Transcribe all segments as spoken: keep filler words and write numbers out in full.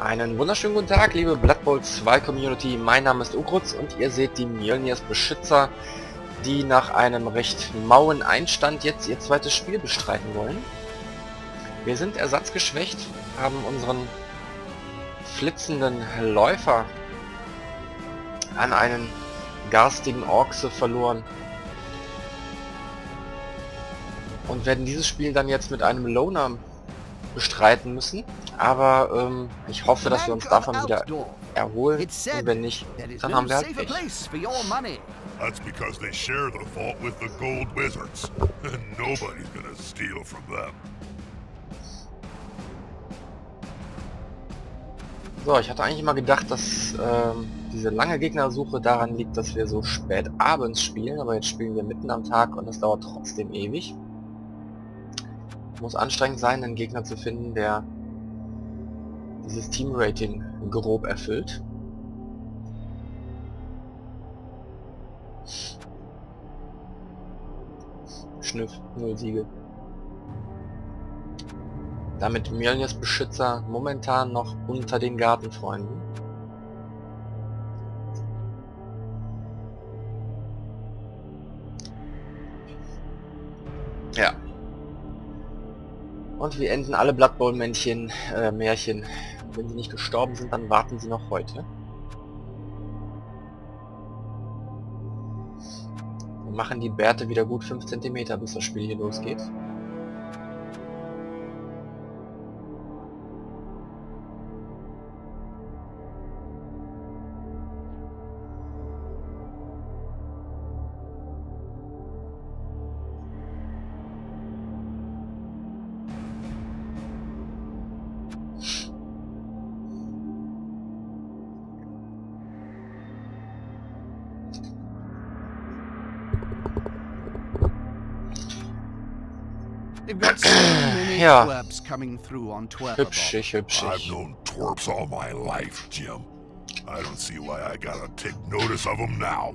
Einen wunderschönen guten Tag, liebe Blood Bowl zwei Community. Mein Name ist Ugruzz und ihr seht die Mjölnirs Beschützer, die nach einem recht mauen Einstand jetzt ihr zweites Spiel bestreiten wollen. Wir sind ersatzgeschwächt, haben unseren flitzenden Läufer an einen garstigen Orkse verloren und werden dieses Spiel dann jetzt mit einem Loner bestreiten müssen, aber ähm, ich hoffe, dass wir uns davon wieder erholen, und wenn nicht, dann haben wir halt Pech. So, ich hatte eigentlich immer gedacht, dass ähm, diese lange Gegnersuche daran liegt, dass wir so spät abends spielen, aber jetzt spielen wir mitten am Tag und das dauert trotzdem ewig. Muss anstrengend sein, einen Gegner zu finden, der dieses Team-Rating grob erfüllt. Schnüff, null Siege. Damit Mjölnirs Beschützer momentan noch unter den Gartenfreunden. Ja. Und wir enden alle Blood Bowl Männchen, äh, Märchen. Wenn sie nicht gestorben sind, dann warten sie noch heute. Wir machen die Bärte wieder gut fünf Zentimeter, bis das Spiel hier losgeht. Ja, hübschig, hübschig. I've known twerps all my life, Jim. I don't see why I gotta take notice of them now.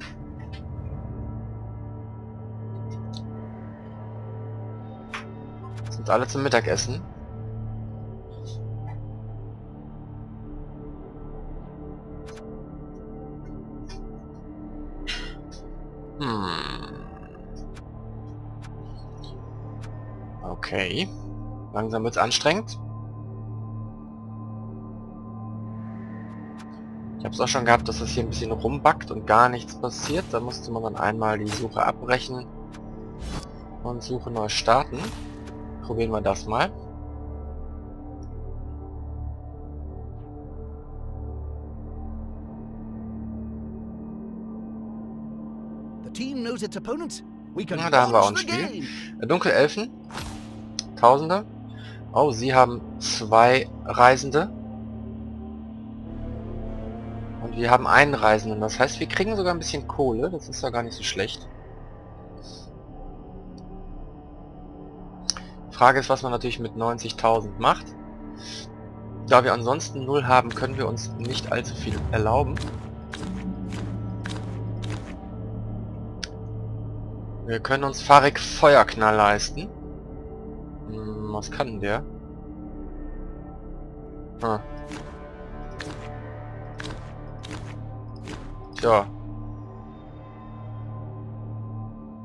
Sind alle zum Mittagessen? Hm. Okay. Langsam wird's anstrengend. Ich hab's auch schon gehabt, dass das hier ein bisschen rumbackt und gar nichts passiert. Da musste man dann einmal die Suche abbrechen und Suche neu starten. Probieren wir das mal. Na, da haben wir auch ein Spiel. Dunkelelfen. Tausende. Oh, sie haben zwei Reisende. Und wir haben einen Reisenden. Das heißt, wir kriegen sogar ein bisschen Kohle. Das ist ja gar nicht so schlecht. Frage ist, was man natürlich mit neunzigtausend macht. Da wir ansonsten null haben, können wir uns nicht allzu viel erlauben. Wir können uns Farik Feuerknall leisten. Was kann der? Ah. Tja.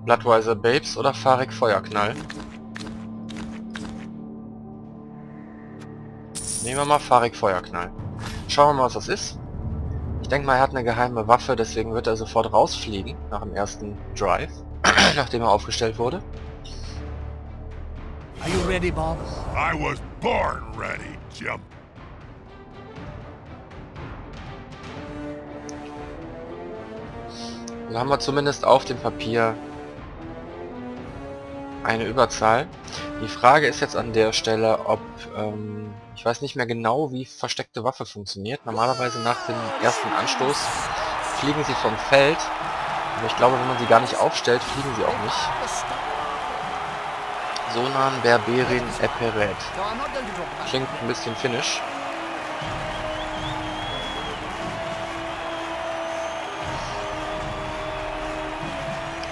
Bloodweiser Babes oder Farik Feuerknall? Nehmen wir mal Farik Feuerknall. Schauen wir mal, was das ist. Ich denke mal, er hat eine geheime Waffe, deswegen wird er sofort rausfliegen nach dem ersten Drive, nachdem er aufgestellt wurde. Are you ready, Bob? I was born ready, Jim. Dann haben wir zumindest auf dem Papier eine Überzahl. Die Frage ist jetzt an der Stelle, ob... Ähm, ich weiß nicht mehr genau, wie versteckte Waffe funktioniert. Normalerweise nach dem ersten Anstoß fliegen sie vom Feld. Aber ich glaube, wenn man sie gar nicht aufstellt, fliegen sie auch nicht. Sonan Berberin Eperet. Klingt ein bisschen finnisch.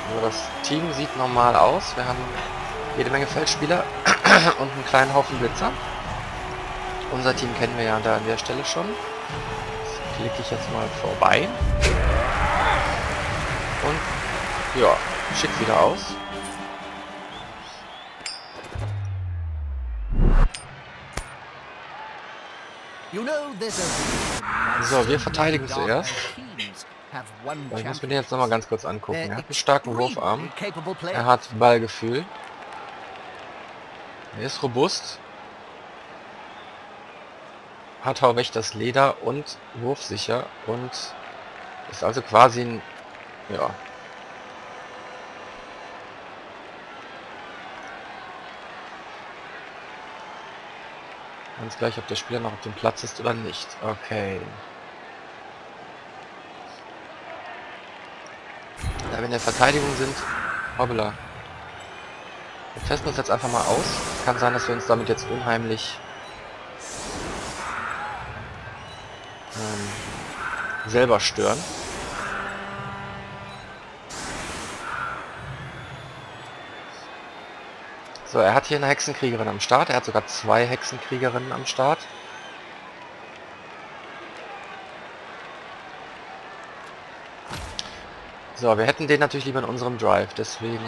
Also das Team sieht normal aus. Wir haben jede Menge Feldspieler und einen kleinen Haufen Blitzer. Unser Team kennen wir ja da an der Stelle schon. Das klicke ich jetzt mal vorbei. Und ja, schick wieder aus. So, wir verteidigen zuerst. Ich muss mir den jetzt nochmal ganz kurz angucken. Er hat einen starken Wurfarm. Er hat Ballgefühl. Er ist robust. Hat auch recht das Leder und wurfsicher. Und ist also quasi ein... Ja. Ganz gleich, ob der Spieler noch auf dem Platz ist oder nicht. Okay. Da wir in der Verteidigung sind... Hoppla. Wir testen uns jetzt einfach mal aus. Kann sein, dass wir uns damit jetzt unheimlich... Ähm, ...selber stören. So, er hat hier eine Hexenkriegerin am Start. Er hat sogar zwei Hexenkriegerinnen am Start. So, wir hätten den natürlich lieber in unserem Drive, deswegen...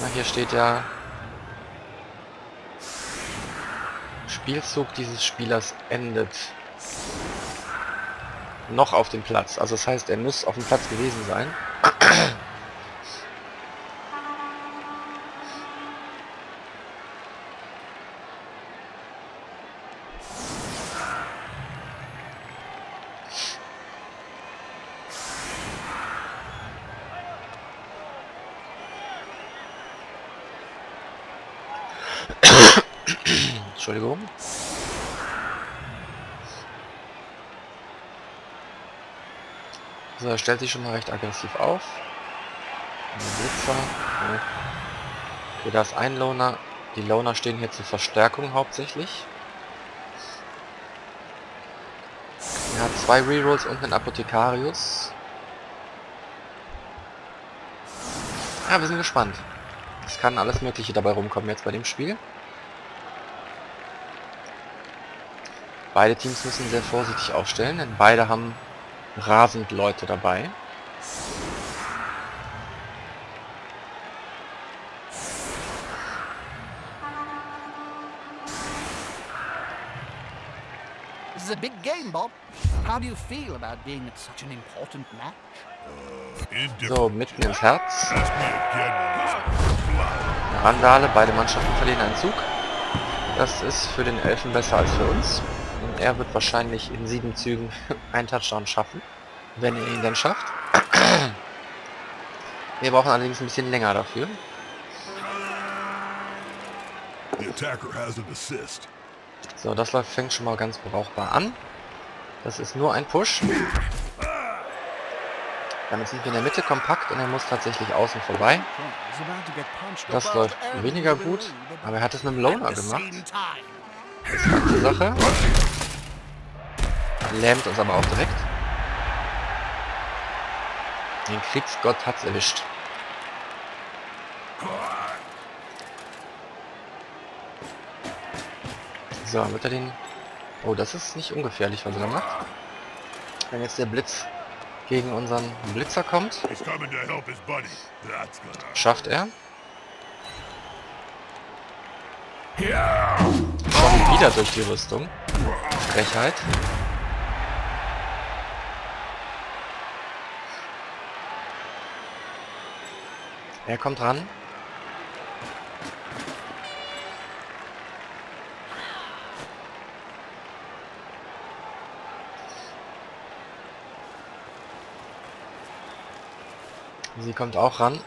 Na, hier steht ja... Spielzug dieses Spielers endet. Noch auf dem Platz. Also das heißt, er muss auf dem Platz gewesen sein. Entschuldigung. So, er stellt sich schon mal recht aggressiv auf. Blitzer. Okay. Okay, da ist ein Loner. Die Loner stehen hier zur Verstärkung hauptsächlich. Er hat zwei Rerolls und einen Apothekarius. Ja, wir sind gespannt. Es kann alles Mögliche dabei rumkommen jetzt bei dem Spiel. Beide Teams müssen sehr vorsichtig aufstellen, denn beide haben rasend Leute dabei. This is a big game, Bob. How do you feel about being at such an important match? So, mitten ins Herz. Eine Randale, beide Mannschaften verlieren einen Zug. Das ist für den Elfen besser als für uns. Er wird wahrscheinlich in sieben Zügen einen Touchdown schaffen, wenn er ihn dann schafft. Wir brauchen allerdings ein bisschen länger dafür. So, das läuft, fängt schon mal ganz brauchbar an. Das ist nur ein Push. Damit sind wir in der Mitte kompakt und er muss tatsächlich außen vorbei. Das läuft weniger gut, aber er hat es mit dem Loner gemacht. Das ist eine gute Sache. Lähmt uns aber auch direkt. Den Kriegsgott hat's erwischt. So, wird er den... Oh, das ist nicht ungefährlich, was er da macht. Wenn jetzt der Blitz gegen unseren Blitzer kommt, schafft er. Kommt wieder durch die Rüstung. Frechheit. Er kommt ran. Sie kommt auch ran.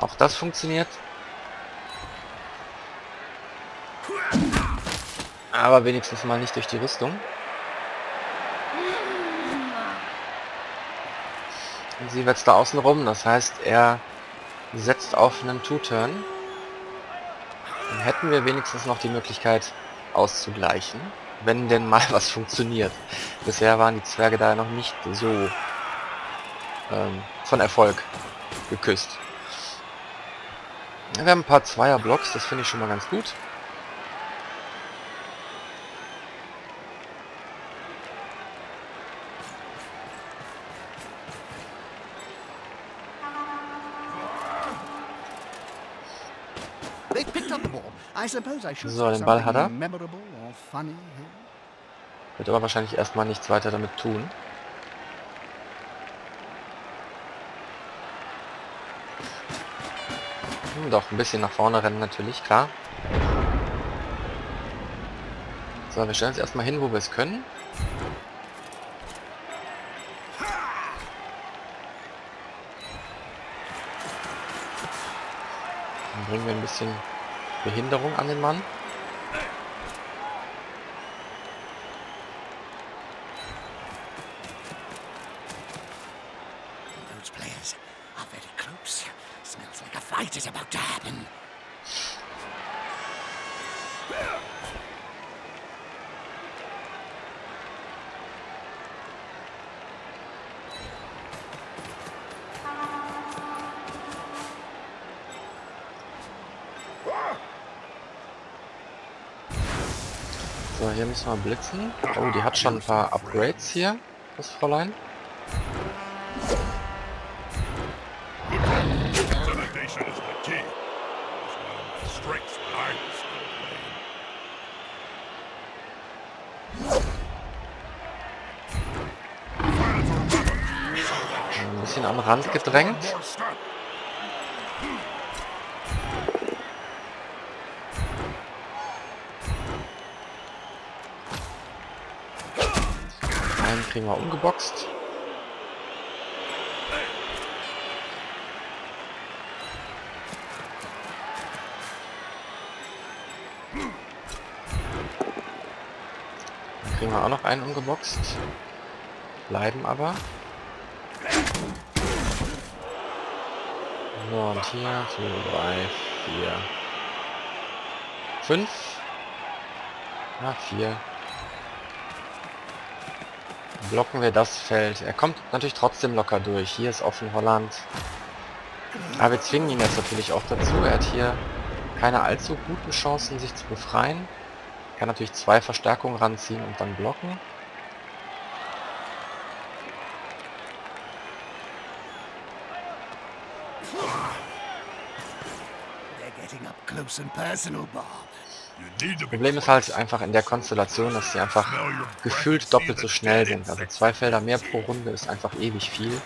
Auch das funktioniert. Aber wenigstens mal nicht durch die Rüstung. Und sie wetzt da außen rum. Das heißt, er setzt auf einen Two-Turn. Dann hätten wir wenigstens noch die Möglichkeit auszugleichen. Wenn denn mal was funktioniert. Bisher waren die Zwerge da noch nicht so ähm, von Erfolg geküsst. Wir haben ein paar Zweier-Blocks, das finde ich schon mal ganz gut. So, den Ball hat er. Wird aber wahrscheinlich erstmal nichts weiter damit tun. Hm, doch, ein bisschen nach vorne rennen natürlich, klar. So, wir stellen uns erstmal hin, wo wir es können. Dann bringen wir ein bisschen Behinderung an den Mann. So, hier müssen wir blitzen. Oh, die hat schon ein paar Upgrades hier, das Fräulein. Ein bisschen am Rand gedrängt. Kriegen wir umgeboxt. Dann kriegen wir auch noch einen umgeboxt. Bleiben aber. So, und hier zwei, drei, vier, fünf. Na, vier. Blocken wir das Feld. Er kommt natürlich trotzdem locker durch. Hier ist offen Holland. Aber wir zwingen ihn jetzt natürlich auch dazu. Er hat hier keine allzu guten Chancen, sich zu befreien. Kann natürlich zwei Verstärkungen ranziehen und dann blocken. Das Problem ist halt einfach in der Konstellation, dass sie einfach gefühlt doppelt so schnell sind. Also zwei Felder mehr pro Runde ist einfach ewig viel.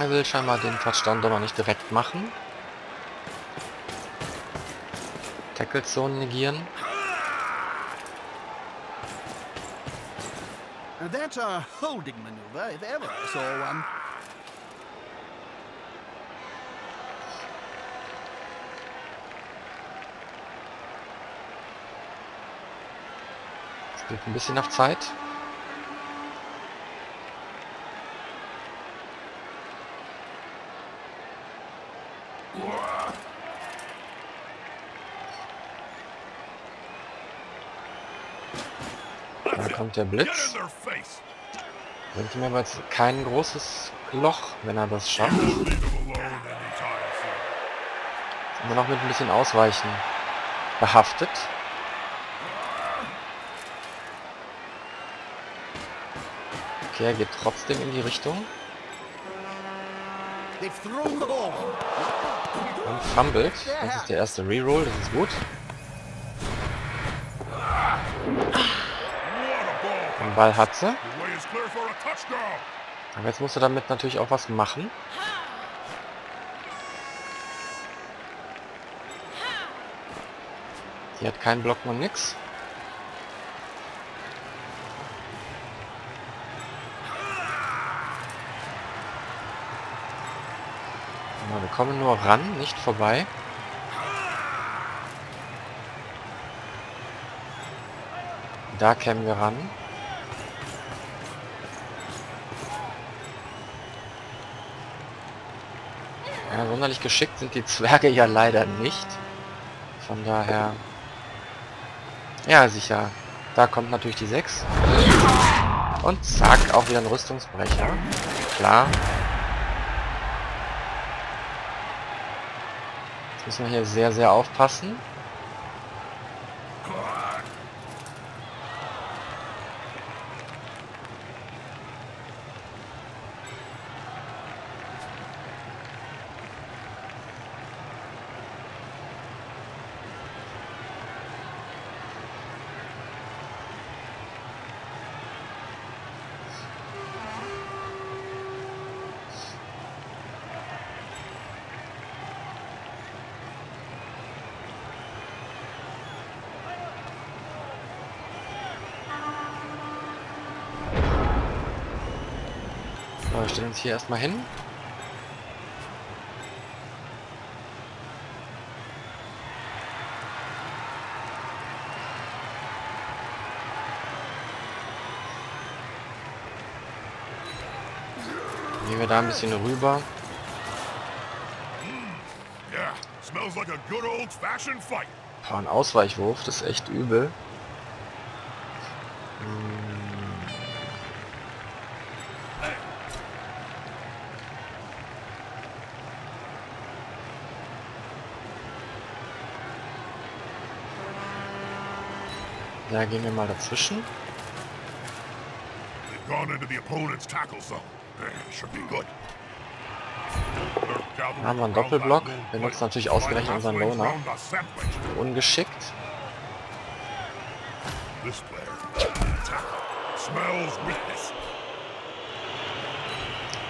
Er will scheinbar den Touchdown doch noch nicht direkt machen. Tackle-Zone negieren. That's a holding maneuver, if ever I saw one. Ein bisschen nach Zeit. Da kommt der Blitz. Bringt ihm aber jetzt kein großes Loch, wenn er das schafft. Ist immer noch mit ein bisschen Ausweichen behaftet. Okay, er geht trotzdem in die Richtung. Und fummelt. Das ist der erste Reroll, das ist gut. Den Ball hat sie. Aber jetzt musst du damit natürlich auch was machen. Sie hat keinen Block und nix. Wir kommen nur ran, nicht vorbei. Da kämen wir ran. Ja, sonderlich geschickt sind die Zwerge ja leider nicht. Von daher... Ja, sicher. Da kommt natürlich die sechs. Und zack, auch wieder ein Rüstungsbrecher. Klar. Jetzt müssen wir hier sehr, sehr aufpassen. Wir stellen uns hier erstmal hin. Gehen wir da ein bisschen rüber. Boah, ein Ausweichwurf, das ist echt übel. Da gehen wir mal dazwischen. Da haben wir einen Doppelblock. Wir nutzen natürlich ausgerechnet unseren Loner. Ungeschickt.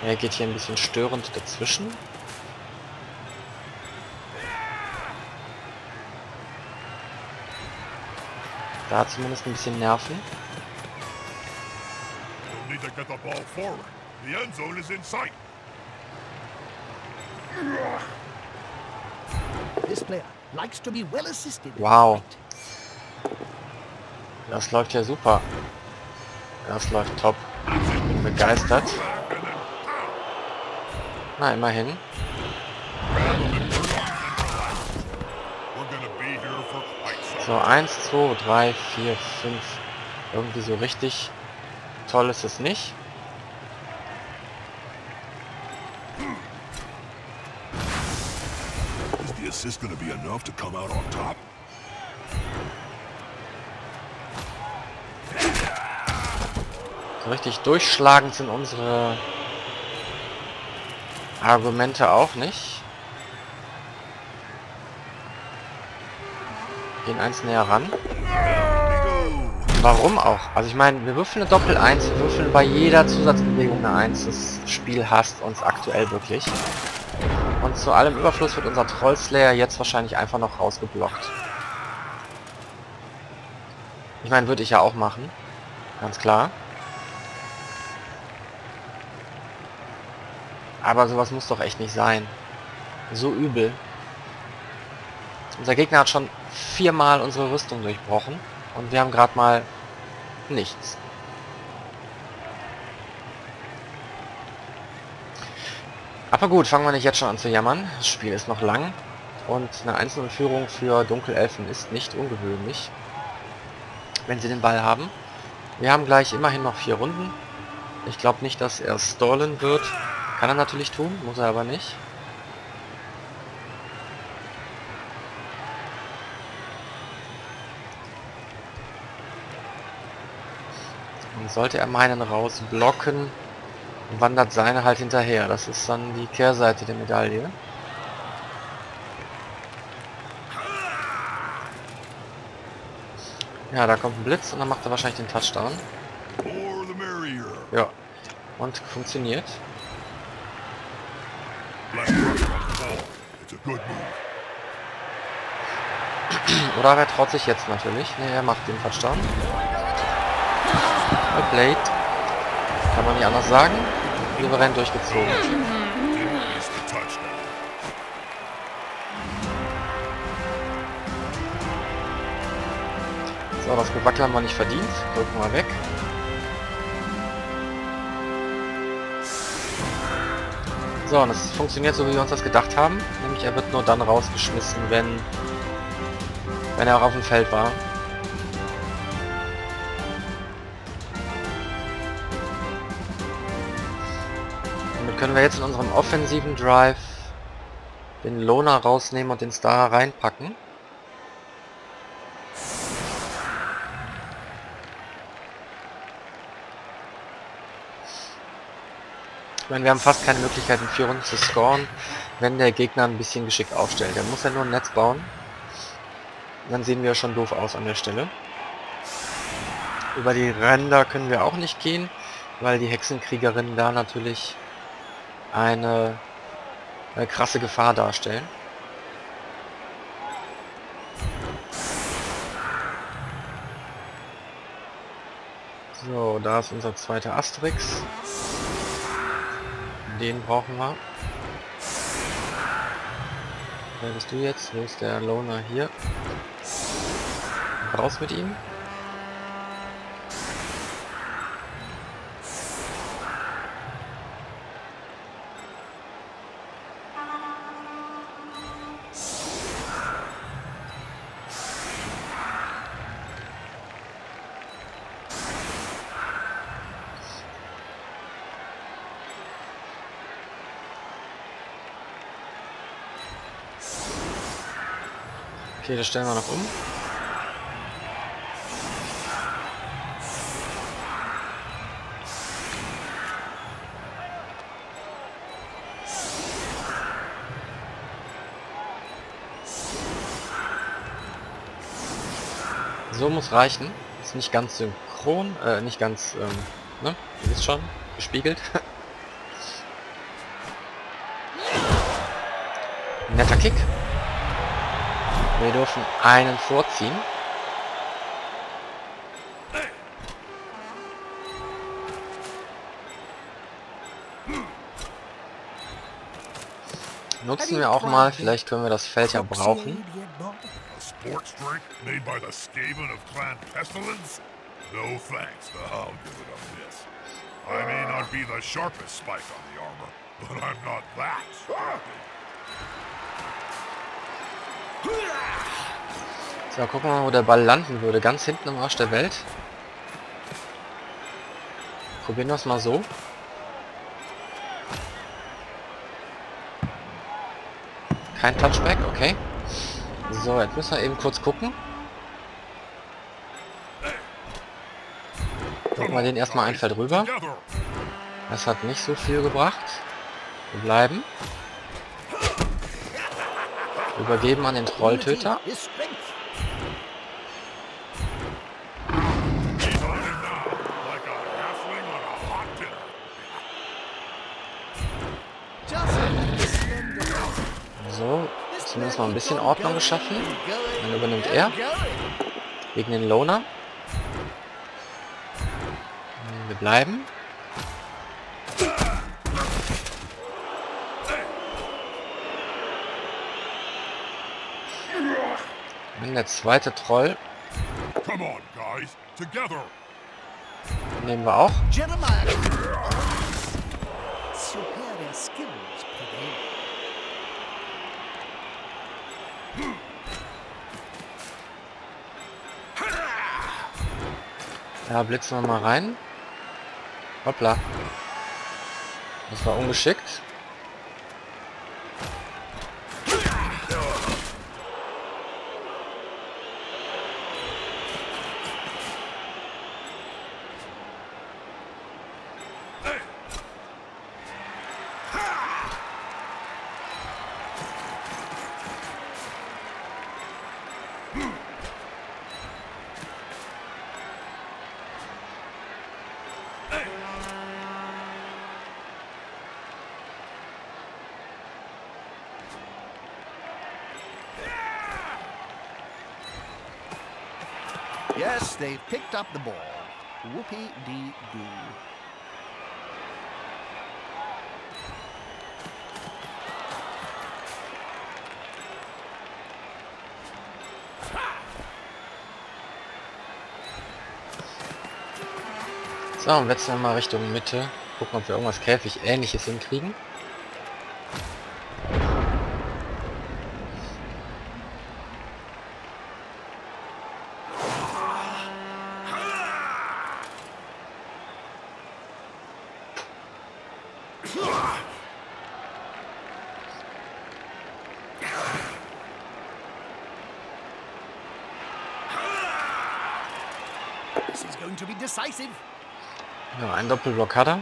Er geht hier ein bisschen störend dazwischen. Da zumindest ein bisschen nerven. Wow. Das läuft ja super. Das läuft top. Ich bin begeistert. Na, immerhin. So, eins, zwei, drei, vier, fünf. Irgendwie so richtig toll ist es nicht. So richtig durchschlagend sind unsere Argumente auch nicht. Gehen eins näher ran. Warum auch? Also ich meine, wir würfeln eine Doppel eins, wir würfeln bei jeder Zusatzbewegung eine eins. Das Spiel hasst uns aktuell wirklich. Und zu allem Überfluss wird unser Trollslayer jetzt wahrscheinlich einfach noch rausgeblockt. Ich meine, würde ich ja auch machen. Ganz klar. Aber sowas muss doch echt nicht sein. So übel. Unser Gegner hat schon viermal unsere Rüstung durchbrochen und wir haben gerade mal nichts. Aber gut, fangen wir nicht jetzt schon an zu jammern. Das Spiel ist noch lang und eine einzelne Führung für Dunkelelfen ist nicht ungewöhnlich, wenn sie den Ball haben. Wir haben gleich immerhin noch vier Runden. Ich glaube nicht, dass er stallen wird. Kann er natürlich tun, muss er aber nicht. Sollte er meinen rausblocken, wandert seine halt hinterher. Das ist dann die Kehrseite der Medaille. Ja, da kommt ein Blitz und dann macht er wahrscheinlich den Touchdown. Ja, und funktioniert. Oder wer traut sich jetzt natürlich? Ne, er macht den Touchdown. Blade. Kann man nicht anders sagen. Souverän durchgezogen. So, das Gewackel haben wir nicht verdient. Drücken wir weg. So, und es funktioniert so, wie wir uns das gedacht haben. Nämlich er wird nur dann rausgeschmissen, wenn, wenn er auch auf dem Feld war. Dann können wir jetzt in unserem offensiven Drive den Loner rausnehmen und den Star reinpacken. Ich meine, wir haben fast keine Möglichkeit in vier Runden zu scoren, wenn der Gegner ein bisschen geschickt aufstellt. Der muss ja nur ein Netz bauen. Dann sehen wir schon doof aus an der Stelle. Über die Ränder können wir auch nicht gehen, weil die Hexenkriegerinnen da natürlich eine, eine krasse Gefahr darstellen. So, da ist unser zweiter Asterix. Den brauchen wir. Wer bist du jetzt? Wo ist der Loner hier? Raus mit ihm. Okay, das stellen wir noch um. So muss reichen. Ist nicht ganz synchron, äh, nicht ganz, ähm, ne? Ihr wisst schon, gespiegelt. Netter Kick. Wir dürfen einen vorziehen. Nutzen wir auch mal, vielleicht können wir das Feld ja brauchen. So, gucken wir mal, wo der Ball landen würde. Ganz hinten am Arsch der Welt. Probieren wir es mal so. Kein Touchback, okay. So, jetzt müssen wir eben kurz gucken. Gucken wir den erstmal ein Feld rüber. Das hat nicht so viel gebracht. Wir bleiben. Übergeben an den Trolltöter. So, zumindest mal ein bisschen Ordnung geschaffen. Dann übernimmt er. Gegen den Loner. Wir bleiben. Und der zweite Troll. Nehmen wir auch. Da blitzen wir mal rein. Hoppla. Das war ungeschickt. Yes, they picked up the ball. Whoopie dee doo. So, und jetzt noch mal Richtung Mitte. Gucken, ob wir irgendwas Käfig-ähnliches hinkriegen. This is going to be decisive. Ja, ein Doppelblock hat er.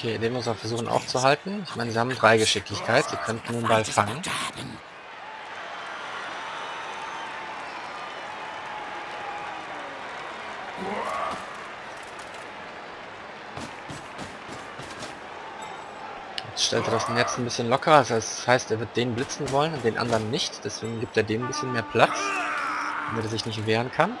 Okay, den muss er versuchen aufzuhalten. Ich meine, sie haben drei Geschicklichkeit. Sie könnten den Ball fangen. Jetzt stellt er das Netz ein bisschen lockerer. Das heißt, er wird den blitzen wollen und den anderen nicht. Deswegen gibt er dem ein bisschen mehr Platz, damit er sich nicht wehren kann.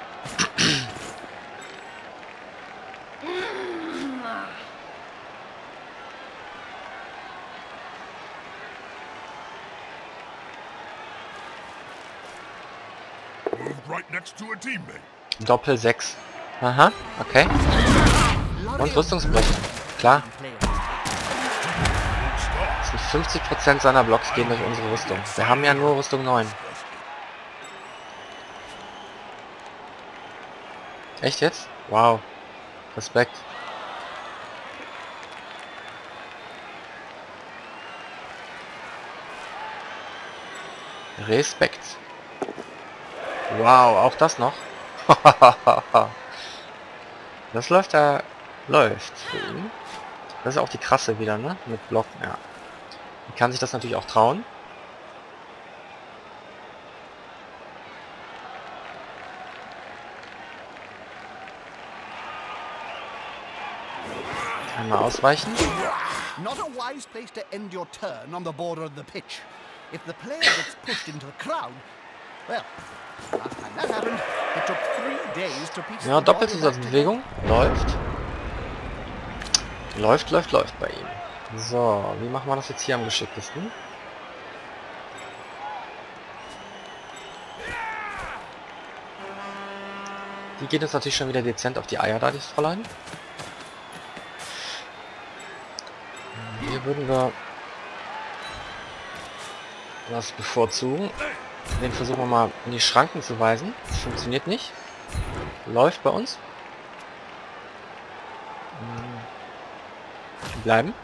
Doppel sechs. Aha, okay. Und Rüstungsbrechen. Klar. fünfzig Prozent seiner Blocks gehen durch unsere Rüstung. Wir haben ja nur Rüstung neun. Echt jetzt? Wow. Respekt. Respekt. Wow, auch das noch. Das läuft da. Läuft für ihn. Das ist auch die krasse wieder, ne? Mit Blocken, ja. Man kann sich das natürlich auch trauen. Einmal ausweichen. Not a wise place to end your turn on the border of the pitch. If the player gets pushed into the crowd, well. Ja, Doppelzusatzbewegung. Läuft. Läuft, läuft, läuft bei ihm. So, wie machen wir das jetzt hier am geschicktesten? Die geht jetzt natürlich schon wieder dezent auf die Eier da, die Fräulein. Hier würden wir das bevorzugen. Den versuchen wir mal in die Schranken zu weisen. Das funktioniert nicht. Läuft bei uns. Bleiben.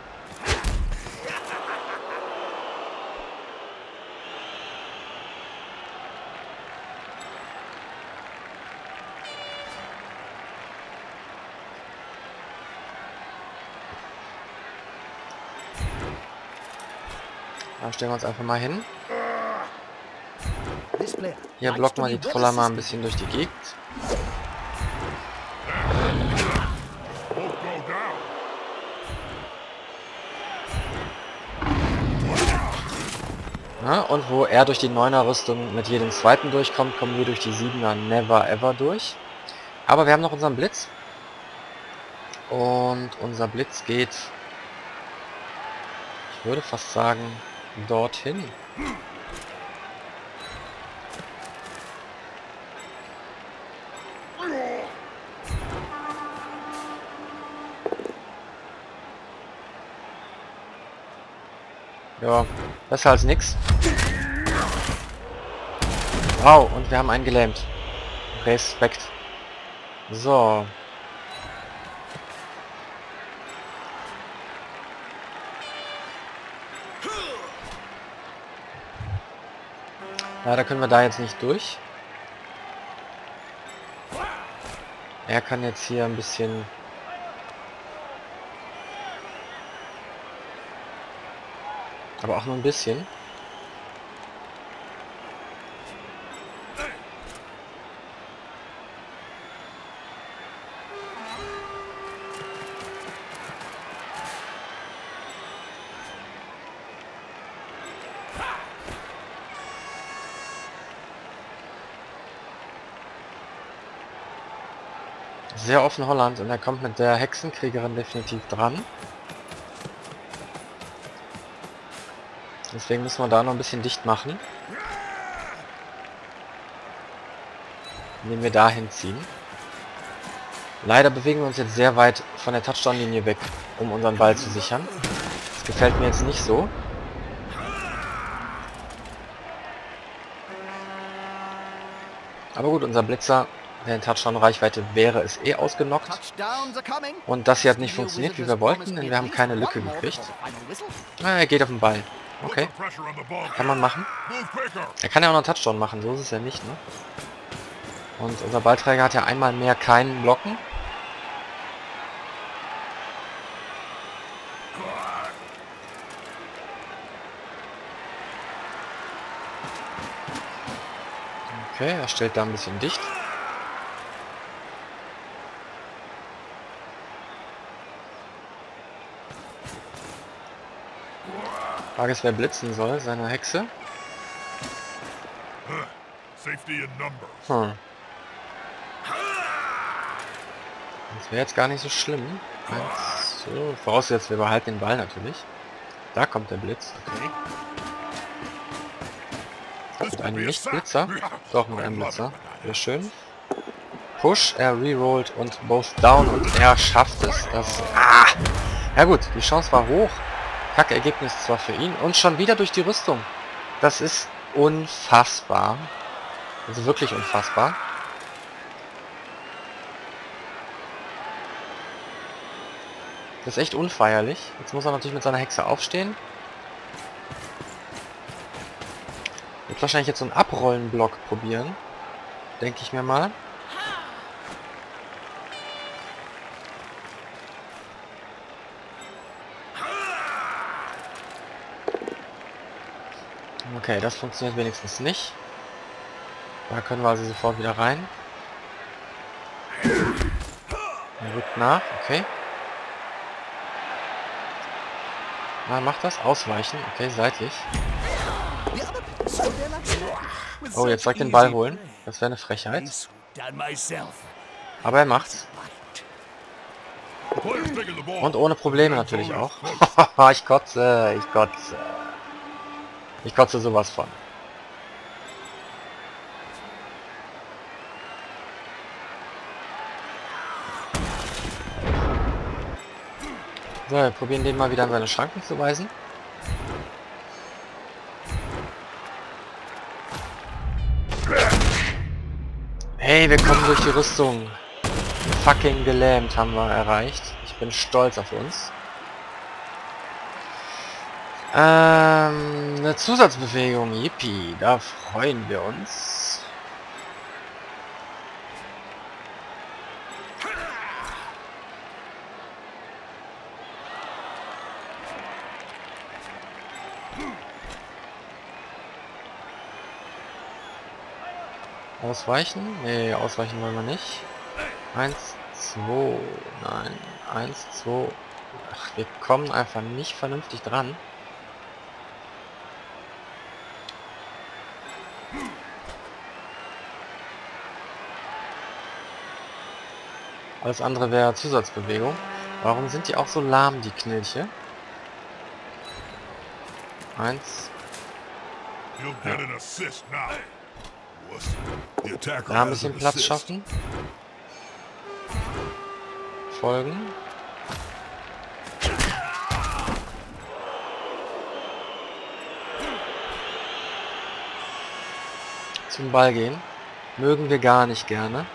Da stellen wir uns einfach mal hin. Hier blocken wir die Troller mal ein bisschen durch die Gegend. Ja, und wo er durch die neuner Rüstung mit jedem zweiten durchkommt, kommen wir durch die siebener never ever durch. Aber wir haben noch unseren Blitz. Und unser Blitz geht, ich würde fast sagen, dorthin. Ja, besser als nix. Wow, und wir haben einen gelähmt. Respekt. So. Leider können wir da jetzt nicht durch. Er kann jetzt hier ein bisschen... Aber auch nur ein bisschen. Sehr offen Holland und er kommt mit der Hexenkriegerin definitiv dran. Deswegen müssen wir da noch ein bisschen dicht machen. indem wir dahin ziehen. Leider bewegen wir uns jetzt sehr weit von der Touchdown-Linie weg, um unseren Ball zu sichern. Das gefällt mir jetzt nicht so. Aber gut, unser Blitzer, der in Touchdown-Reichweite wäre, ist eh ausgenockt. Und das hier hat nicht funktioniert, wie wir wollten, denn wir haben keine Lücke gekriegt. Ah, er geht auf den Ball. Okay. Kann man machen. Er kann ja auch noch einen Touchdown machen, so ist es ja nicht, ne? Und unser Ballträger hat ja einmal mehr keinen Blocken. Okay, er stellt da ein bisschen dicht. Frage ist, wer blitzen soll, seine Hexe. Hm. Das wäre jetzt gar nicht so schlimm. So, vorausgesetzt, wir behalten den Ball natürlich. Da kommt der Blitz. Okay. Mit einem Nicht-Blitzer. Doch, mit einem Blitzer. Sehr schön. Push, er rerollt und both down und er schafft es. Das, ah! Ja gut, die Chance war hoch. Kackergebnis zwar für ihn. Und schon wieder durch die Rüstung. Das ist unfassbar. Also wirklich unfassbar. Das ist echt unfeierlich. Jetzt muss er natürlich mit seiner Hexe aufstehen. Wird wahrscheinlich jetzt so einen Abrollenblock probieren. Denke ich mir mal. Okay, das funktioniert wenigstens nicht. Da können wir also sofort wieder rein. Er rückt nach, okay. Na, macht das. Ausweichen, okay, seitlich. Oh, jetzt direkt den Ball holen. Das wäre eine Frechheit. Aber er macht's. Und ohne Probleme natürlich auch. Ich kotze, ich kotze. Ich kotze sowas von. So, wir probieren den mal wieder an seine Schranken zu weisen. Hey, wir kommen durch die Rüstung. Fucking gelähmt haben wir erreicht. Ich bin stolz auf uns. Ähm, eine Zusatzbewegung, yippie, da freuen wir uns. Ausweichen? Nee, ausweichen wollen wir nicht. Eins, zwei, nein, eins, zwei. Ach, wir kommen einfach nicht vernünftig dran. Alles andere wäre Zusatzbewegung. Warum sind die auch so lahm, die Knilche? Eins. Ja. Da ein bisschen Platz schaffen. Folgen. Zum Ball gehen. Mögen wir gar nicht gerne.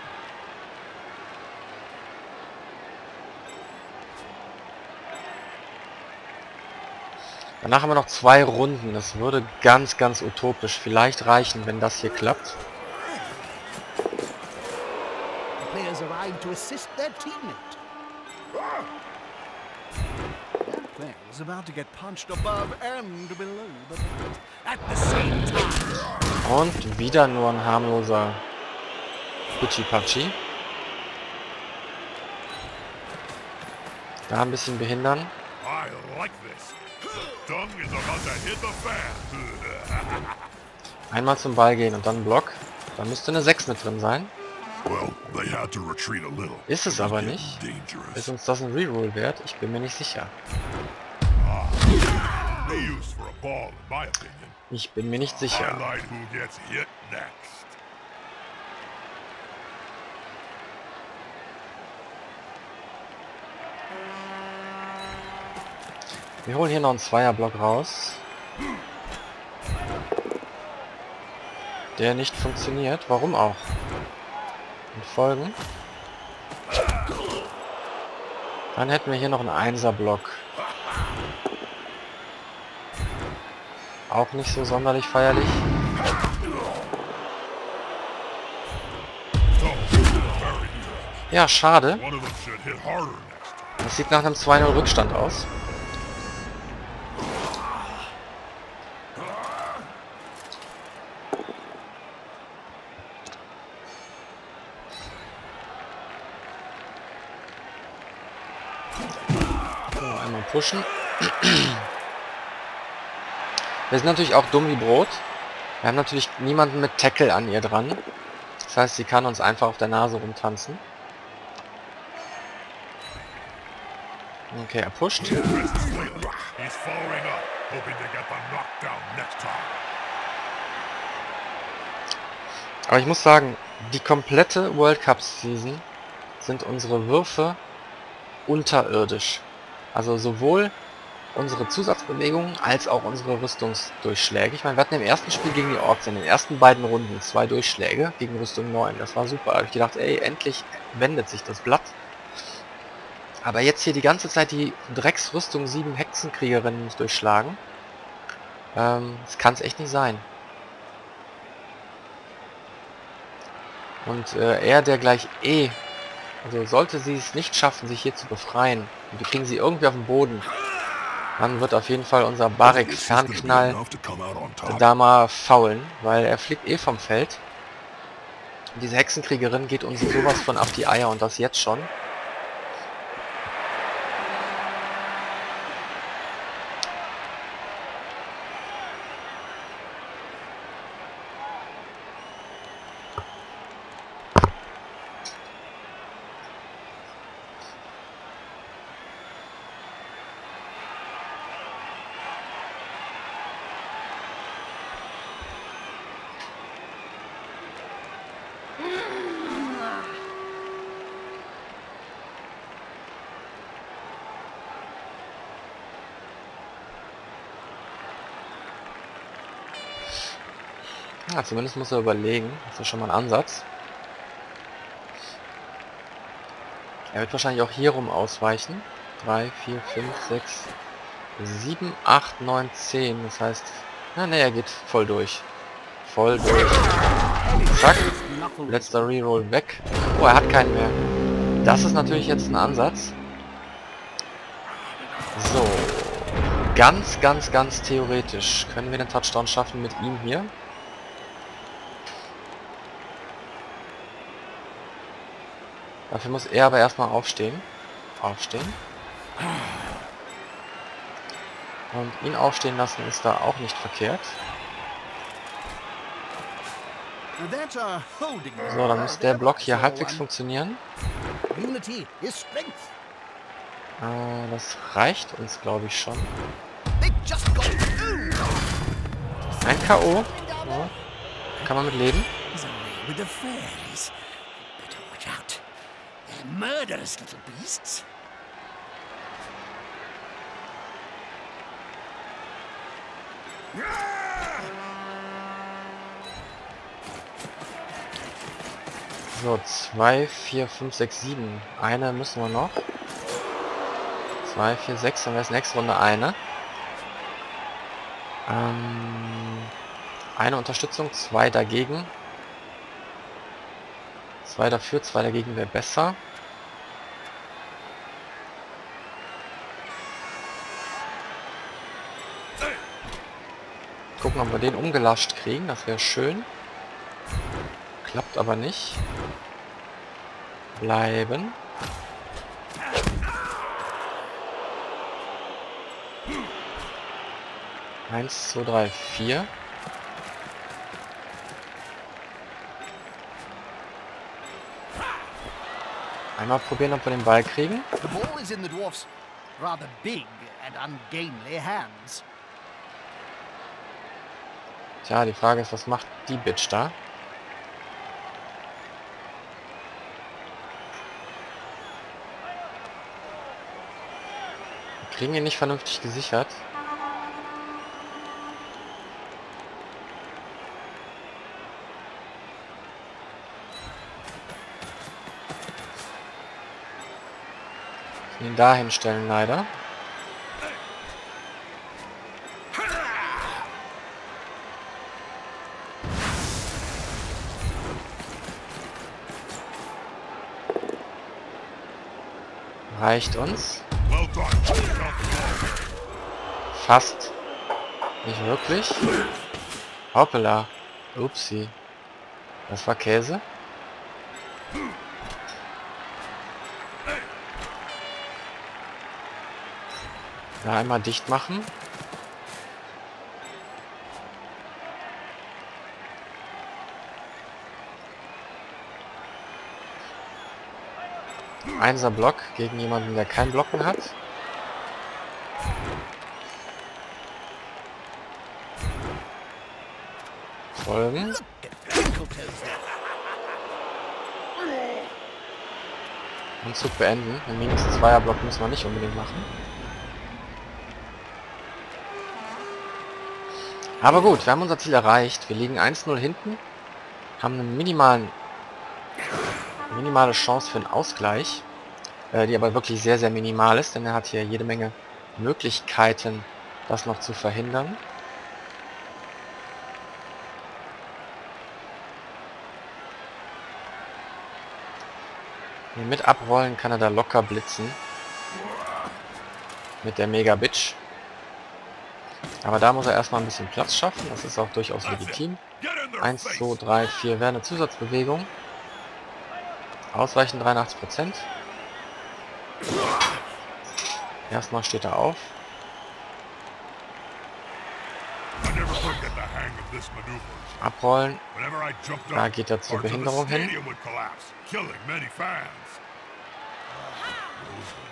Danach haben wir noch zwei Runden. Das würde ganz, ganz utopisch vielleicht reichen, wenn das hier klappt. Und wieder nur ein harmloser Pitschi-Patschi. Da ein bisschen behindern. Einmal zum Ball gehen und dann Block. Da müsste eine sechs mit drin sein. Ist es aber nicht. Ist uns das ein Reroll wert? Ich bin mir nicht sicher. Ich bin mir nicht sicher. Wir holen hier noch einen Zweierblock raus. Der nicht funktioniert. Warum auch? Und folgen. Dann hätten wir hier noch einen Einserblock. Auch nicht so sonderlich feierlich. Ja, schade. Das sieht nach einem zwei null Rückstand aus. Pushen. Wir sind natürlich auch dumm wie Brot. Wir haben natürlich niemanden mit Tackle an ihr dran. Das heißt, sie kann uns einfach auf der Nase rumtanzen. Okay, er pusht. Aber ich muss sagen, die komplette World Cup Season sind unsere Würfe unterirdisch. Also sowohl unsere Zusatzbewegungen als auch unsere Rüstungsdurchschläge. Ich meine, wir hatten im ersten Spiel gegen die Orks in den ersten beiden Runden zwei Durchschläge gegen Rüstung neun. Das war super. Da habe ich gedacht, ey, endlich wendet sich das Blatt. Aber jetzt hier die ganze Zeit die Drecksrüstung sieben Hexenkriegerinnen nicht durchschlagen. Ähm, das kann es echt nicht sein. Und äh, er, der gleich eh... Also sollte sie es nicht schaffen, sich hier zu befreien, und wir kriegen sie irgendwie auf den Boden, dann wird auf jeden Fall unser Barik Fernknall da mal faulen, weil er fliegt eh vom Feld. Und diese Hexenkriegerin geht uns sowas von auf die Eier und das jetzt schon. Ja, zumindest muss er überlegen. Das ist schon mal ein Ansatz. Er wird wahrscheinlich auch hier rum ausweichen. drei, vier, fünf, sechs, sieben, acht, neun, zehn. Das heißt, na ne, er geht voll durch. Voll durch. Zack. Letzter Reroll weg. Oh, er hat keinen mehr. Das ist natürlich jetzt ein Ansatz. So. Ganz, ganz, ganz theoretisch können wir den Touchdown schaffen mit ihm hier. Dafür muss er aber erstmal aufstehen. Aufstehen. Und ihn aufstehen lassen ist da auch nicht verkehrt. So, dann muss der Block hier halbwegs funktionieren. Äh, das reicht uns, glaube ich, schon. Ein K O. Ja. Kann man mit leben. Murderous little beasts. So, zwei, vier, fünf, sechs, sieben. Eine müssen wir noch. zwei, vier, sechs, dann wäre es nächste Runde eine. Ähm, eine Unterstützung, zwei dagegen. Zwei dafür, zwei dagegen wäre besser. Gucken, ob wir den umgelascht kriegen, das wäre schön. Klappt aber nicht. Bleiben. eins, zwei, drei, vier. Einmal probieren, ob wir den Ball kriegen. Tja, die Frage ist, was macht die Bitch da? Wir Kriegen wir nicht vernünftig gesichert? Ihn dahin stellen leider. Reicht uns. Fast. Nicht wirklich. Hoppala. Upsi. Das war Käse. Da einmal dicht machen. Einser Block gegen jemanden, der kein Blocken hat. Folgen. Und Zug beenden. Ein Minus-Zweier Block müssen wir nicht unbedingt machen. Aber gut, wir haben unser Ziel erreicht. Wir liegen eins null hinten, haben eine minimalen, minimale Chance für einen Ausgleich, äh, die aber wirklich sehr, sehr minimal ist, denn er hat hier jede Menge Möglichkeiten, das noch zu verhindern. Hier mit Abrollen kann er da locker blitzen. Mit der Mega-Bitch. Aber da muss er erstmal ein bisschen Platz schaffen, das ist auch durchaus legitim. eins, zwei, drei, vier wäre eine Zusatzbewegung. Ausweichen dreiundachtzig Prozent. Erstmal steht er auf. Abrollen. Da geht er zur Behinderung hin.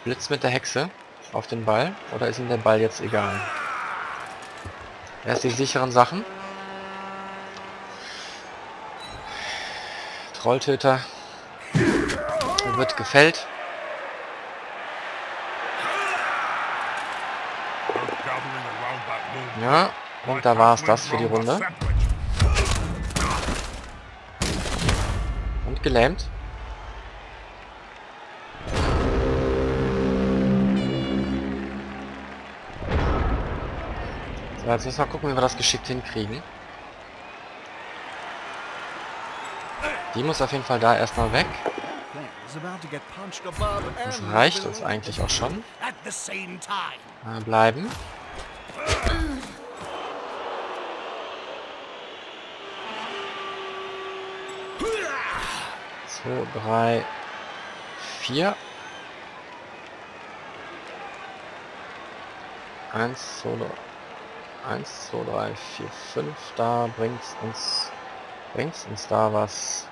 Blitz mit der Hexe auf den Ball. Oder ist ihm der Ball jetzt egal? Erst die sicheren Sachen. Trolltöter wird gefällt. Ja, und da war es das für die Runde. Und gelähmt. Jetzt müssen wir gucken, wie wir das geschickt hinkriegen. Die muss auf jeden Fall da erstmal weg. Das reicht uns eigentlich auch schon. Mal bleiben. zwei, drei, vier. eins, zwei, drei, vier, fünf, da bringt's uns, bringt's uns da was.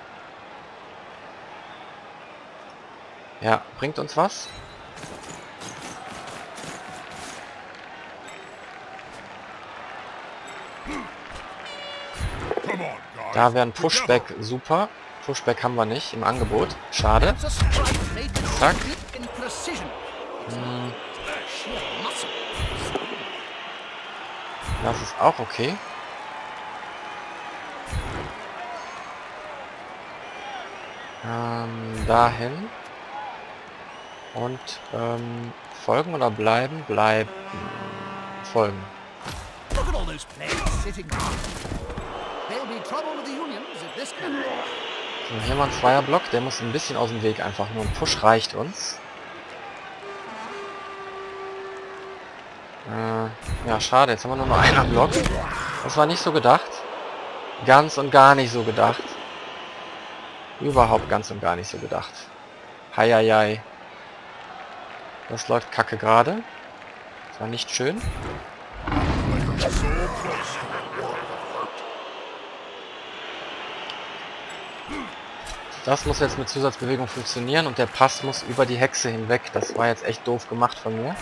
Ja, bringt uns was. Da wäre ein Pushback super. Pushback haben wir nicht im Angebot. Schade. Zack. Hm. Das ist auch okay. Ähm, dahin. Und ähm, folgen oder bleiben? Bleiben. Folgen. So, hier mal ein Zweierblock. Der muss ein bisschen aus dem Weg einfach. Nur ein Push reicht uns. Ja, schade, jetzt haben wir nur noch einen Block. Das war nicht so gedacht. Ganz und gar nicht so gedacht. Überhaupt ganz und gar nicht so gedacht. Heieiei. Das läuft kacke gerade. Das war nicht schön. Das muss jetzt mit Zusatzbewegung funktionieren und der Pass muss über die Hexe hinweg. Das war jetzt echt doof gemacht von mir.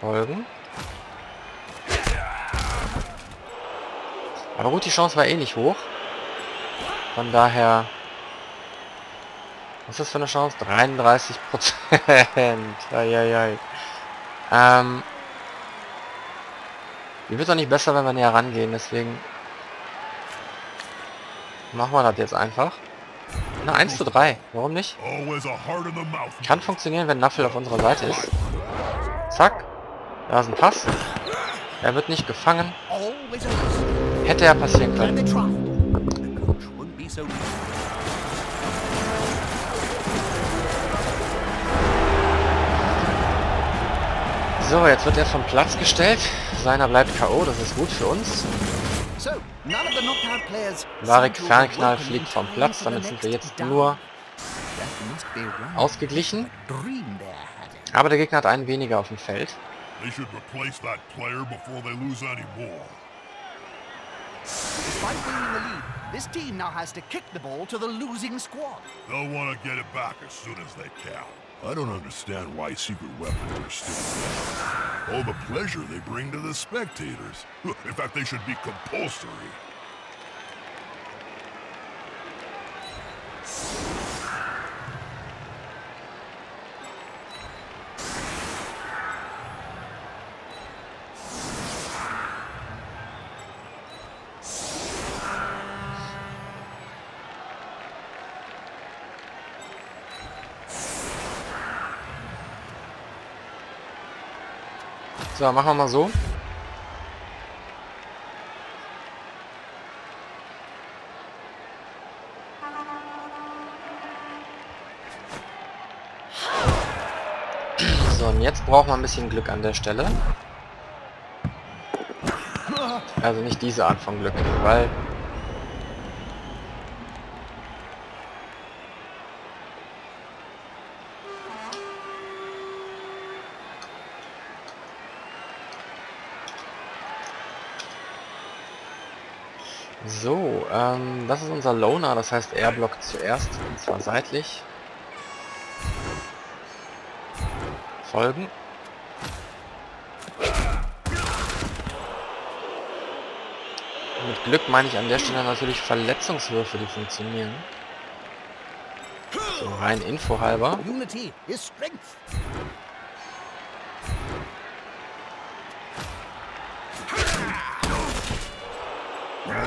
Folgen. Aber gut, die Chance war eh nicht hoch. Von daher Was ist das für eine Chance? dreiunddreißig Prozent. Eieiei. Ähm. Die wird doch nicht besser, wenn wir näher rangehen, deswegen machen wir das jetzt einfach. Na, eins zu drei. Warum nicht? Kann funktionieren, wenn Nuffel auf unserer Seite ist. Zack. Da ist ein Pass. Er wird nicht gefangen. Hätte er passieren können. So, jetzt wird er vom Platz gestellt. Seiner bleibt K O, das ist gut für uns. Barik Fernknall fliegt vom Platz, damit sind wir jetzt nur ausgeglichen. Aber der Gegner hat einen weniger auf dem Feld. I don't understand why secret weapons are still there. All the pleasure they bring to the spectators. In fact, they should be compulsory. So, machen wir mal so. So, und jetzt brauchen wir ein bisschen Glück an der Stelle. Also nicht diese Art von Glück, weil... So, ähm, das ist unser Loner, das heißt er blockt zuerst, und zwar seitlich. Folgen. Mit Glück meine ich an der Stelle natürlich Verletzungswürfe, die funktionieren. So, rein Info halber. Unity is strength.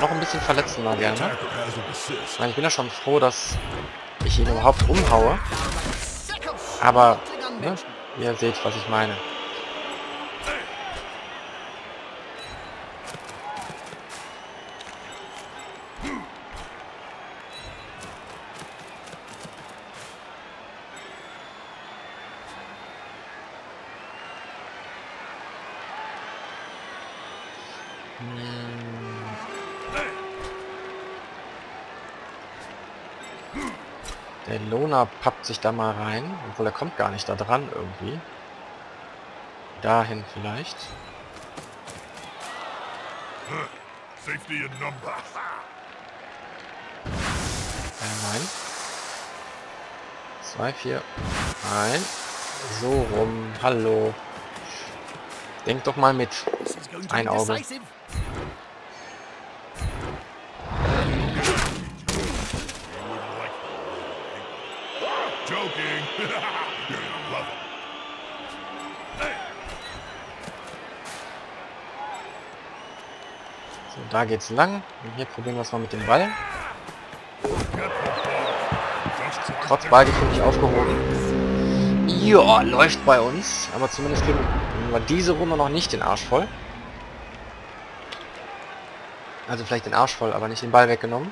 Noch ein bisschen verletzen war gerne. Nein, ich bin ja schon froh, dass ich ihn überhaupt umhaue. Aber, ne, ihr seht, was ich meine. Der Loner pappt sich da mal rein, obwohl er kommt gar nicht da dran irgendwie. Dahin vielleicht. Safety in number. Nein. Zwei, vier. Nein. So rum. Hallo. Denkt doch mal mit. Ein Auge. So, da geht's lang. Und hier probieren wir es mal mit dem Ball. Trotz Ballgefühl nicht aufgehoben. Ja, läuft bei uns. Aber zumindest kriegen wir diese Runde noch nicht den Arsch voll. Also vielleicht den Arsch voll, aber nicht den Ball weggenommen.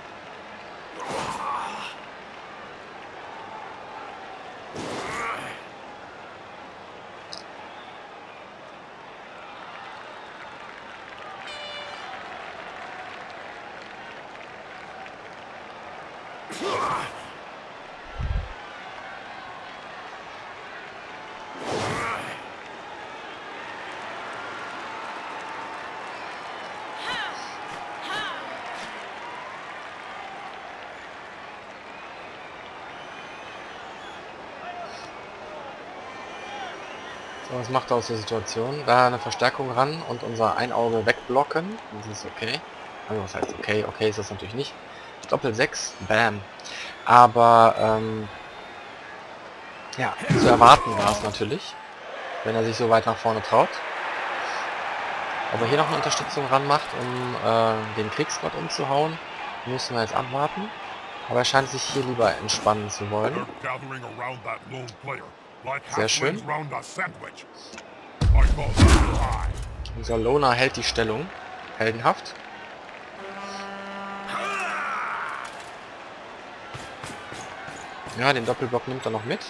Was macht er aus der Situation? Da eine Verstärkung ran und unser Einauge wegblocken. Das ist okay. Also was heißt okay? Okay ist das natürlich nicht. Doppel sechs. Bam. Aber ähm, Ja, zu erwarten war es natürlich, wenn er sich so weit nach vorne traut. Ob er hier noch eine Unterstützung ranmacht, um äh, den Kriegsgott umzuhauen, müssen wir jetzt abwarten. Aber er scheint sich hier lieber entspannen zu wollen. Sehr schön. Unser Loner hält die Stellung. Heldenhaft. Ja, den Doppelblock nimmt er noch mit.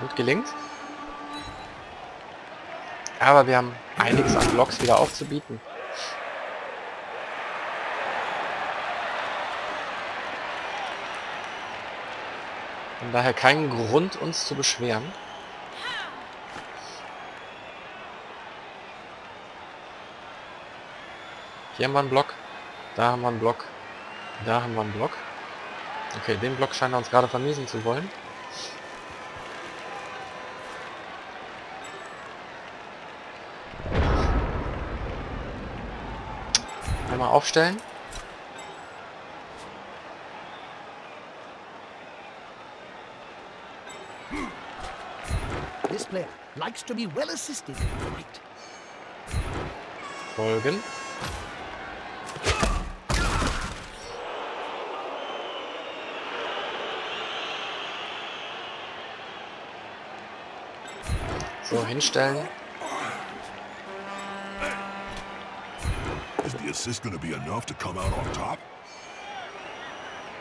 Gut gelingt. Aber wir haben einiges an Blocks wieder aufzubieten. Von daher keinen Grund, uns zu beschweren. Hier haben wir einen Block. Da haben wir einen Block. Da haben wir einen Block. Okay, den Block scheint er uns gerade vermiesen zu wollen. Einmal aufstellen. This player likes to be well assisted. Folgen. So, hinstellen.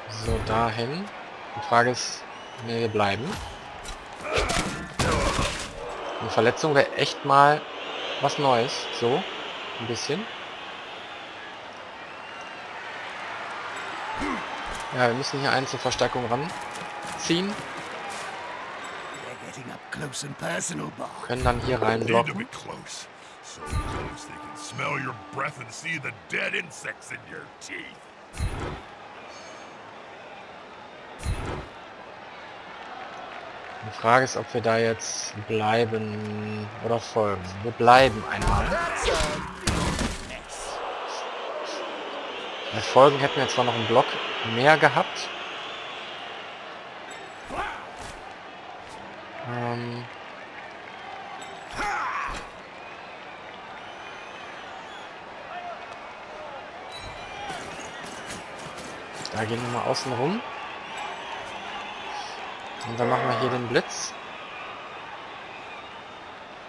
So, dahin. Die Frage ist, nee, wir bleiben. Eine Verletzung wäre echt mal was Neues. So, ein bisschen. Ja, wir müssen hier einen zur Verstärkung ranziehen. Können dann hier rein blocken. Die Frage ist, ob wir da jetzt bleiben oder folgen. Wir bleiben einmal. Bei Folgen hätten wir zwar noch einen Block mehr gehabt. Ähm da gehen wir mal außen rum. Und dann machen wir hier den Blitz.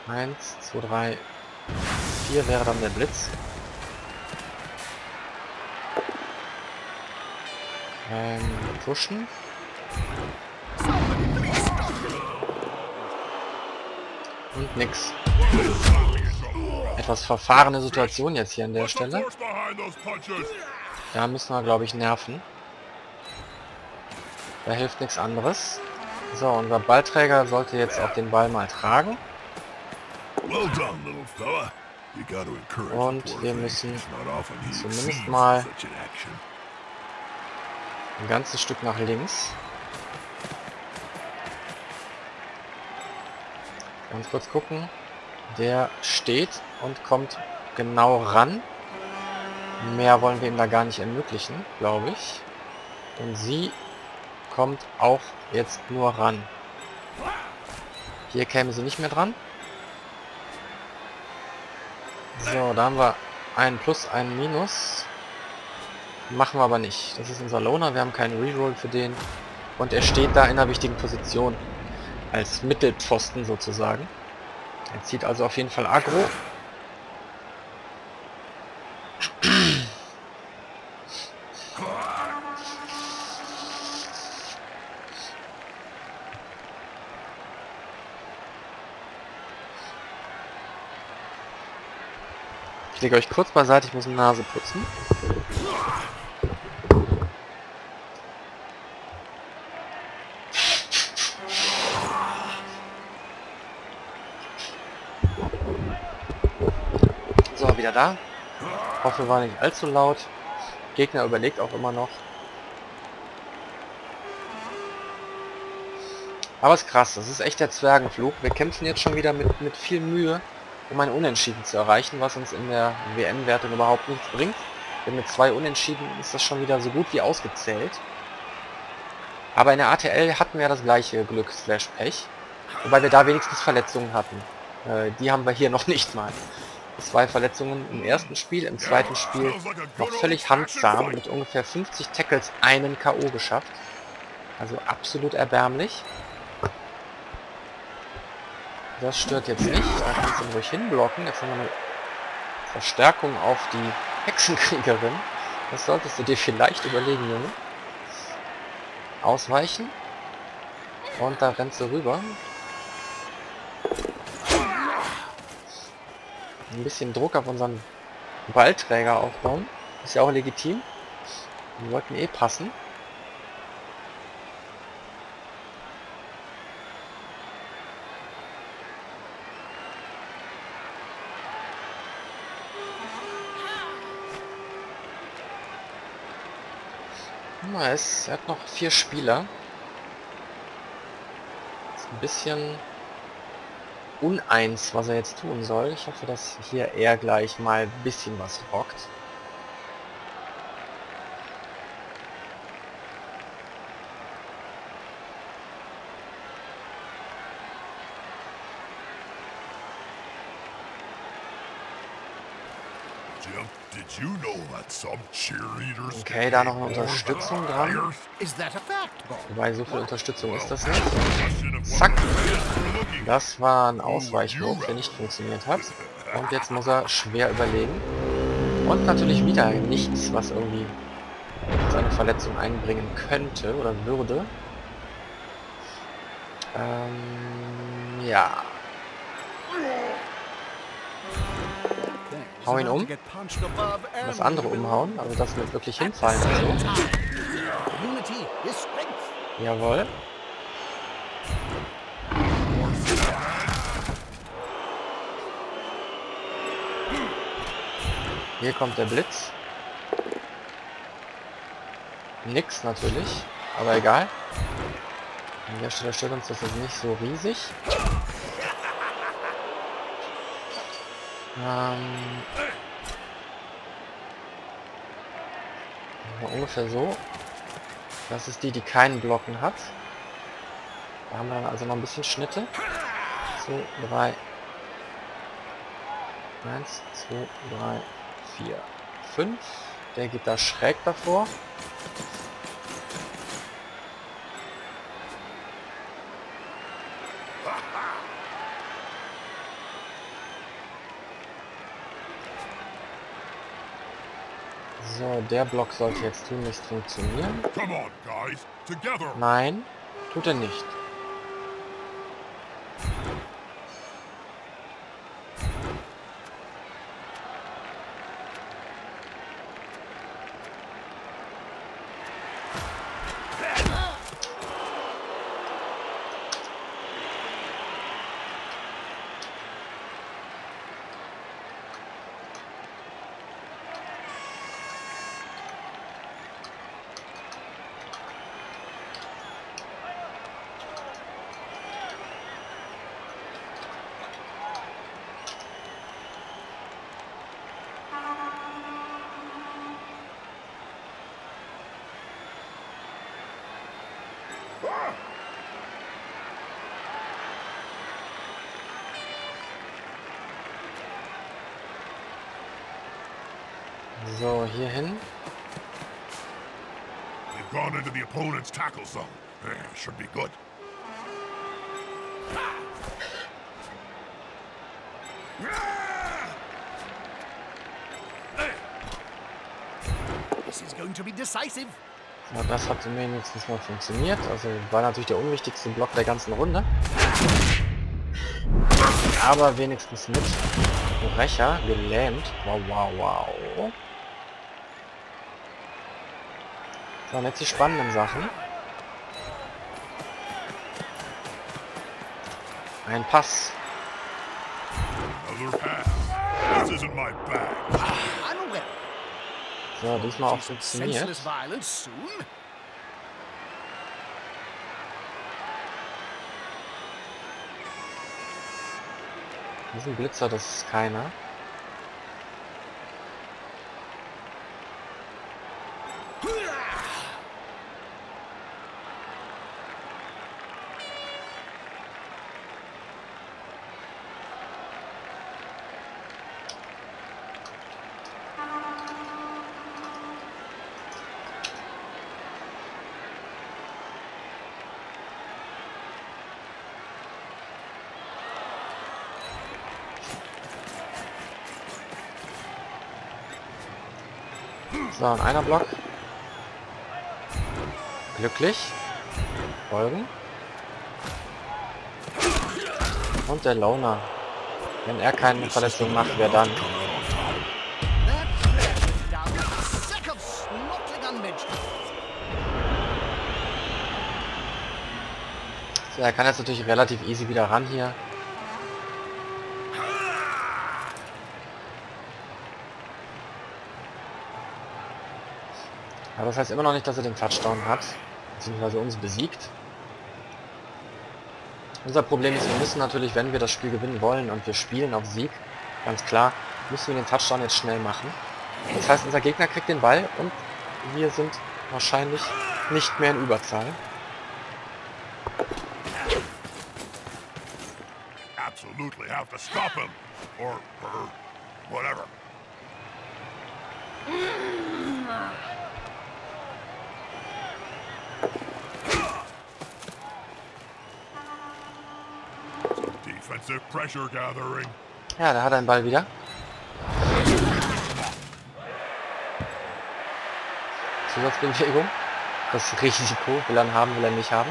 eins, zwei, drei, vier wäre dann der Blitz. Ähm, pushen. Und nix. Etwas verfahrene Situation jetzt hier an der Stelle. Da müssen wir, glaube ich, nerven. Da hilft nichts anderes. So, unser Ballträger sollte jetzt auch den Ball mal tragen. Und wir müssen zumindest mal ein ganzes Stück nach links. Ganz kurz gucken. Der steht und kommt genau ran. Mehr wollen wir ihm da gar nicht ermöglichen, glaube ich. Und sie kommt auch jetzt nur ran. Hier käme sie nicht mehr dran. So, da haben wir einen Plus, einen Minus. Machen wir aber nicht. Das ist unser Loner, wir haben keinen Reroll für den. Und er steht da in einer wichtigen Position. Als Mittelpfosten sozusagen. Er zieht also auf jeden Fall aggro. Ich lege euch kurz beiseite, ich muss eine Nase putzen. So, wieder da. Ich hoffe, war nicht allzu laut. Der Gegner überlegt auch immer noch. Aber es ist krass, das ist echt der Zwergenflug. Wir kämpfen jetzt schon wieder mit, mit viel Mühe, um ein Unentschieden zu erreichen, was uns in der W M-Wertung überhaupt nichts bringt. Denn mit zwei Unentschieden ist das schon wieder so gut wie ausgezählt. Aber in der A T L hatten wir das gleiche Glück slash Pech. Wobei wir da wenigstens Verletzungen hatten. Äh, die haben wir hier noch nicht mal. Zwei Verletzungen im ersten Spiel, im zweiten Spiel noch völlig handsam mit ungefähr fünfzig Tackles einen K O geschafft. Also absolut erbärmlich. Das stört jetzt nicht. Da kannst du ruhig hinblocken. Jetzt haben wir eine Verstärkung auf die Hexenkriegerin. Das solltest du dir vielleicht überlegen, Junge. Ausweichen. Und da rennst du rüber. Ein bisschen Druck auf unseren Ballträger aufbauen. Ist ja auch legitim. Wir wollten eh passen. Er hat noch vier Spieler. Ist ein bisschen uneins, was er jetzt tun soll. Ich hoffe, dass hier er gleich mal ein bisschen was rockt. Okay, da noch eine Unterstützung dran. Wobei, so viel Unterstützung ist das nicht. Zack! Das war ein Ausweichwurf, der nicht funktioniert hat. Und jetzt muss er schwer überlegen. Und natürlich wieder nichts, was irgendwie seine Verletzung einbringen könnte oder würde. Ähm, ja. Hau ihn um. Das andere umhauen, also das wird wirklich hinfallen. Also. Jawohl. Hier kommt der Blitz. Nix natürlich, aber egal. An der Stelle stört uns das jetzt nicht so riesig. Ähm, ungefähr so. Das ist die, die keinen Blocken hat. Da haben wir dann also noch ein bisschen Schnitte. eins, zwei, drei, vier, fünf. Der geht da schräg davor. So, der Block sollte jetzt tunlichst funktionieren. Nein, tut er nicht. So, hier hin. So, das hat wenigstens mal funktioniert. Also war natürlich der unwichtigste Block der ganzen Runde. Aber wenigstens mit Brecher gelähmt. Wow, wow, wow. So, und jetzt die spannenden Sachen. Ein Pass. So, diesmal auch funktioniert. Diesen Blitzer, das ist keiner. So, ein einer Block. Glücklich. Folgen. Und der Loner. Wenn er keine Verletzung macht, wer dann? So, er kann jetzt natürlich relativ easy wieder ran hier. Aber das heißt immer noch nicht, dass er den Touchdown hat, beziehungsweise uns besiegt. Unser Problem ist, wir müssen natürlich, wenn wir das Spiel gewinnen wollen und wir spielen auf Sieg, ganz klar, müssen wir den Touchdown jetzt schnell machen. Das heißt, unser Gegner kriegt den Ball und wir sind wahrscheinlich nicht mehr in Überzahl. Absolutely have to stop him or her, whatever. Ja, da hat er einen Ball wieder. Zusatzbewegung. Das Risiko, will er haben, will er nicht haben.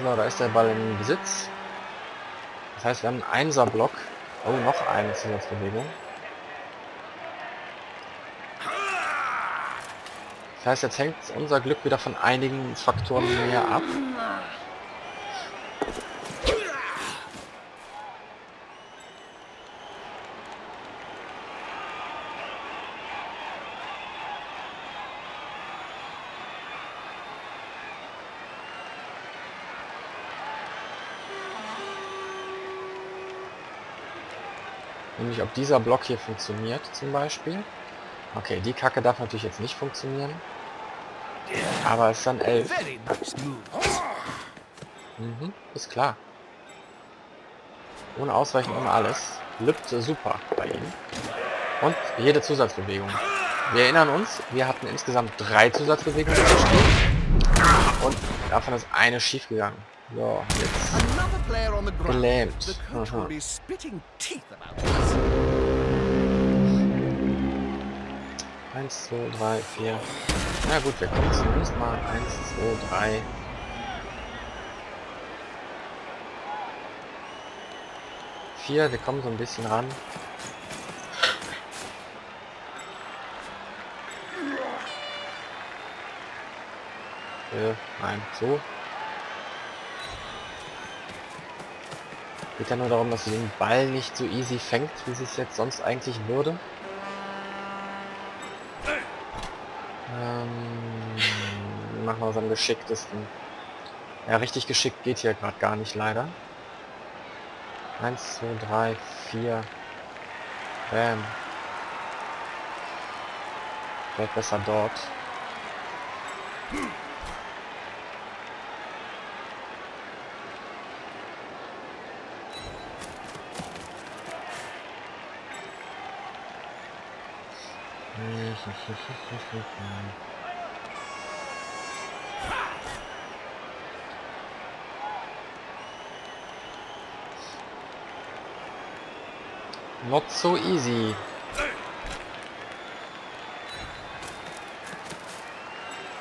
So, da ist der Ball im Besitz. Das heißt, wir haben einen Einser-Block. Oh, noch eine Zusatzbewegung. Das heißt, jetzt hängt unser Glück wieder von einigen Faktoren mehr ab. Nämlich ob dieser Block hier funktioniert zum Beispiel. Okay, die Kacke darf natürlich jetzt nicht funktionieren. Aber es ist dann elf. Mhm, ist klar. Ohne Ausweichen, ohne alles. Lübt super bei ihm. Und jede Zusatzbewegung. Wir erinnern uns, wir hatten insgesamt drei Zusatzbewegungen im Spiel. Und davon ist eine schief gegangen. So, jetzt. Gelähmt. eins, zwei, drei, vier. Na gut, wir kommen zumindest mal. eins, zwei, drei. vier, wir kommen so ein bisschen ran. Äh, nein, so. Geht ja nur darum, dass sie den Ball nicht so easy fängt, wie sie es jetzt sonst eigentlich würde. Ähm, machen wir uns am geschicktesten. Ja, richtig geschickt geht hier gerade gar nicht, leider. eins, zwei, drei, vier. Bam. Vielleicht besser dort. Not so easy.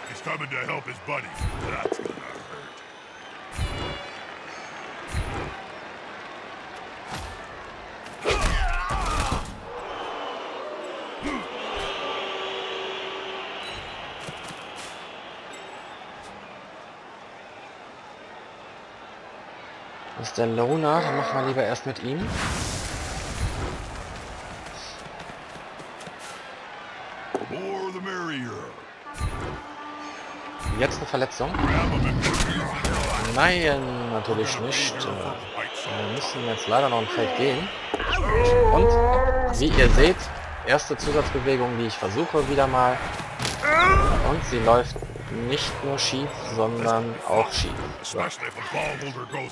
He's coming to help his buddy. That's gonna hurt. Das ist der Loner, dann machen wir lieber erst mit ihm. Jetzt eine Verletzung? Nein, natürlich nicht. Wir müssen jetzt leider noch ein Feld gehen. Und wie ihr seht, erste Zusatzbewegung, die ich versuche wieder mal. Und sie läuft Nicht nur schief, sondern auch schief. So.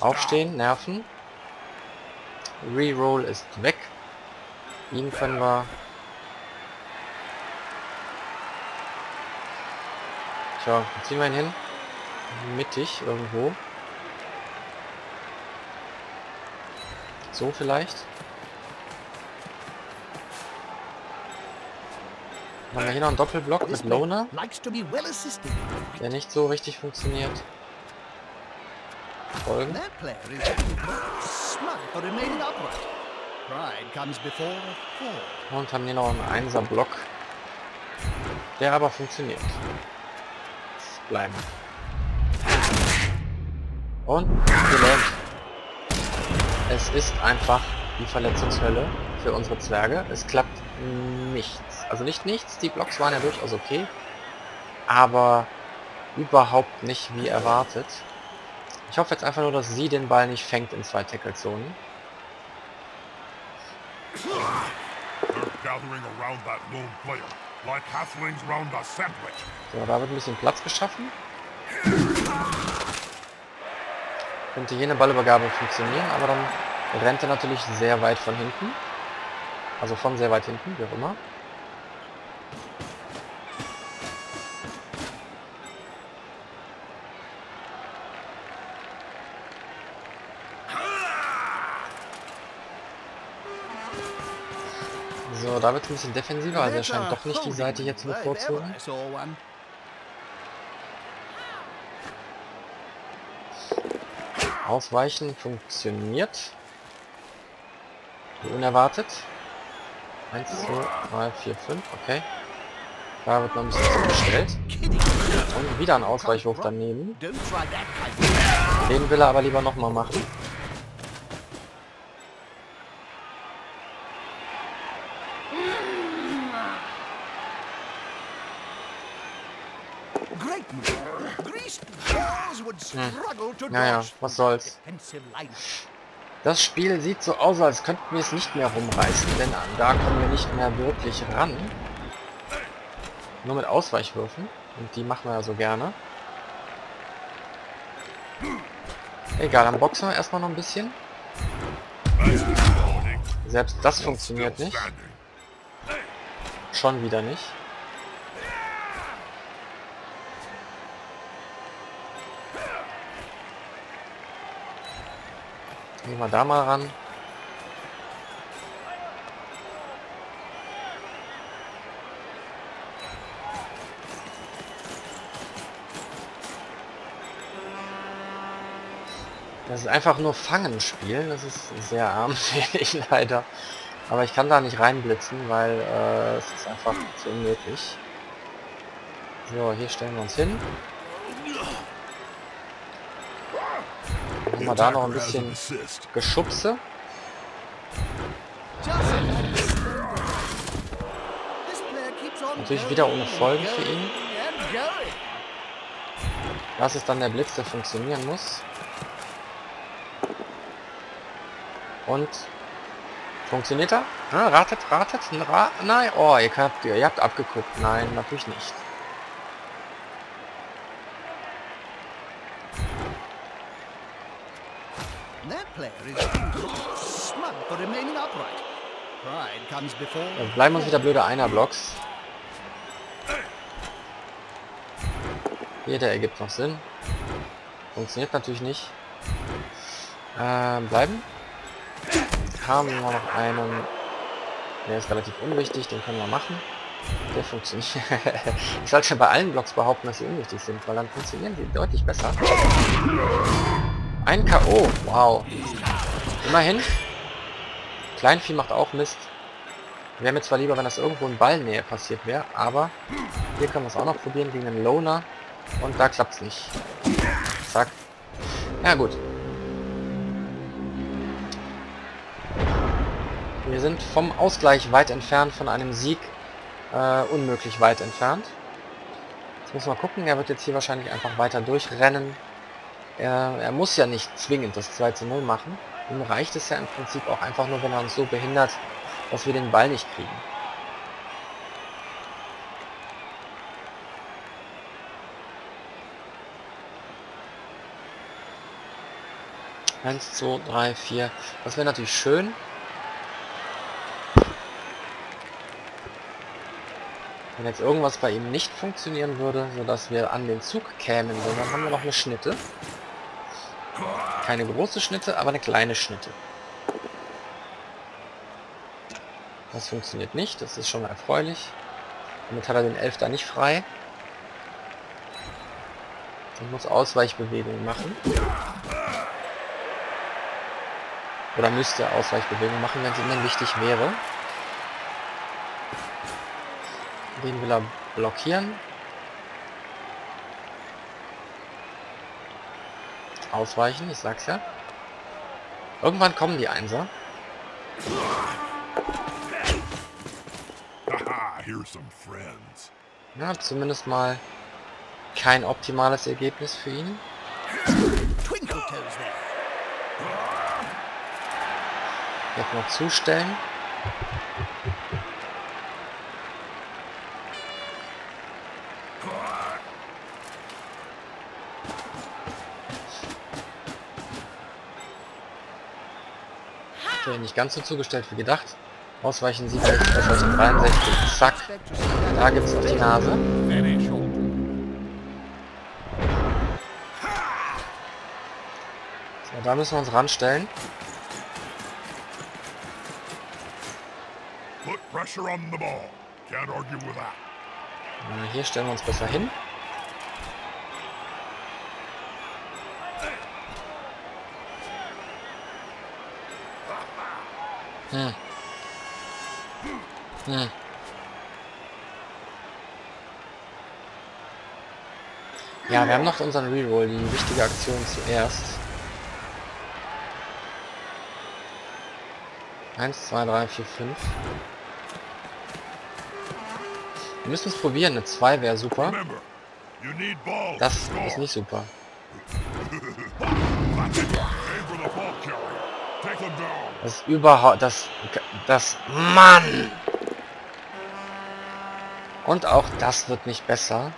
Aufstehen, nerven. Reroll ist weg. Ihn können wir... Tja, ziehen wir ihn hin. Mittig irgendwo. So vielleicht. Haben wir hier noch einen Doppelblock mit Loner, der nicht so richtig funktioniert. Folgen. Und haben hier noch einen Einser-Block, der aber funktioniert. Bleiben. Und gelähmt. Es ist einfach die Verletzungshölle für unsere Zwerge. Es klappt nichts. Also nicht nichts, die Blocks waren ja durchaus okay, aber überhaupt nicht wie erwartet. Ich hoffe jetzt einfach nur, dass sie den Ball nicht fängt in zwei Tackle-Zonen. So, da wird ein bisschen Platz geschaffen. Könnte jene Ballübergabe funktionieren, aber dann rennt er natürlich sehr weit von hinten. Also von sehr weit hinten, wie auch immer. So, da wird es ein bisschen defensiver, also er scheint doch nicht die Seite hier zu bevorzugen. Ausweichen funktioniert. Unerwartet. eins, zwei, drei, vier, fünf, okay. Da wird noch ein bisschen zugestellt. Und wieder ein Ausweichwurf daneben. Den will er aber lieber nochmal machen. Hm. Naja, was soll's. Das Spiel sieht so aus, als könnten wir es nicht mehr rumreißen, denn da kommen wir nicht mehr wirklich ran. Nur mit Ausweichwürfen. Und die machen wir ja so gerne. Egal, am Boxer erstmal noch ein bisschen. Selbst das funktioniert nicht. Schon wieder nicht. Gehen wir da mal ran. Das ist einfach nur Fangen spielen. Das ist sehr armselig leider. Aber ich kann da nicht reinblitzen, weil äh, es ist einfach zu unmöglich. So, hier stellen wir uns hin. Machen wir da noch ein bisschen Geschubse. Natürlich wieder ohne Folgen für ihn. Das ist dann der Blitz, der funktionieren muss. Und funktioniert er? Ja, ratet, ratet. Ra Nein, oh, ihr habt, ihr habt abgeguckt. Nein, natürlich nicht. Dann bleiben uns wieder blöde Einer-Blocks. Jeder ergibt noch Sinn. Funktioniert natürlich nicht. Ähm, bleiben. Haben wir noch einen. Der ist relativ unwichtig, den können wir machen. Der funktioniert. Ich sollte schon bei allen Blocks behaupten, dass sie unwichtig sind, weil dann funktionieren sie deutlich besser. Ein K O. Wow. Immerhin. Kleinvieh macht auch Mist. Wäre mir zwar lieber, wenn das irgendwo in Ballnähe passiert wäre, aber hier können wir es auch noch probieren gegen den Loner. Und da klappt es nicht. Zack. Ja gut. Wir sind vom Ausgleich weit entfernt, von einem Sieg äh, unmöglich weit entfernt. Jetzt muss man gucken, er wird jetzt hier wahrscheinlich einfach weiter durchrennen. Er, er muss ja nicht zwingend das zwei zu null machen. Ihm reicht es ja im Prinzip auch einfach nur, wenn er uns so behindert, dass wir den Ball nicht kriegen. eins, zwei, drei, vier. Das wäre natürlich schön. Wenn jetzt irgendwas bei ihm nicht funktionieren würde, sodass wir an den Zug kämen, dann haben wir noch eine Schnitte. Keine große Schnitte, aber eine kleine Schnitte. Das funktioniert nicht, das ist schon erfreulich. Damit hat er den Elf da nicht frei. Ich muss Ausweichbewegungen machen. Oder müsste Ausweichbewegungen machen, wenn sie ihnen wichtig wäre. Den will er blockieren. Ausweichen, ich sag's ja. Irgendwann kommen die Einser. Na, zumindest mal kein optimales Ergebnis für ihn. Jetzt noch zustellen. Okay, nicht ganz so zugestellt wie gedacht. Ausweichen sieht er dreiundsechzig. Zack. Da gibt's auf die Nase. So, da müssen wir uns ranstellen. Na, hier stellen wir uns besser hin. Hm. Hm. Ja, wir haben noch unseren Reroll, die wichtige Aktion zuerst. eins, zwei, drei, vier, fünf. Wir müssen es probieren, eine zwei wäre super. Das ist nicht super. Das ist überhaupt... Das... Das... Mann! Und auch das wird nicht besser.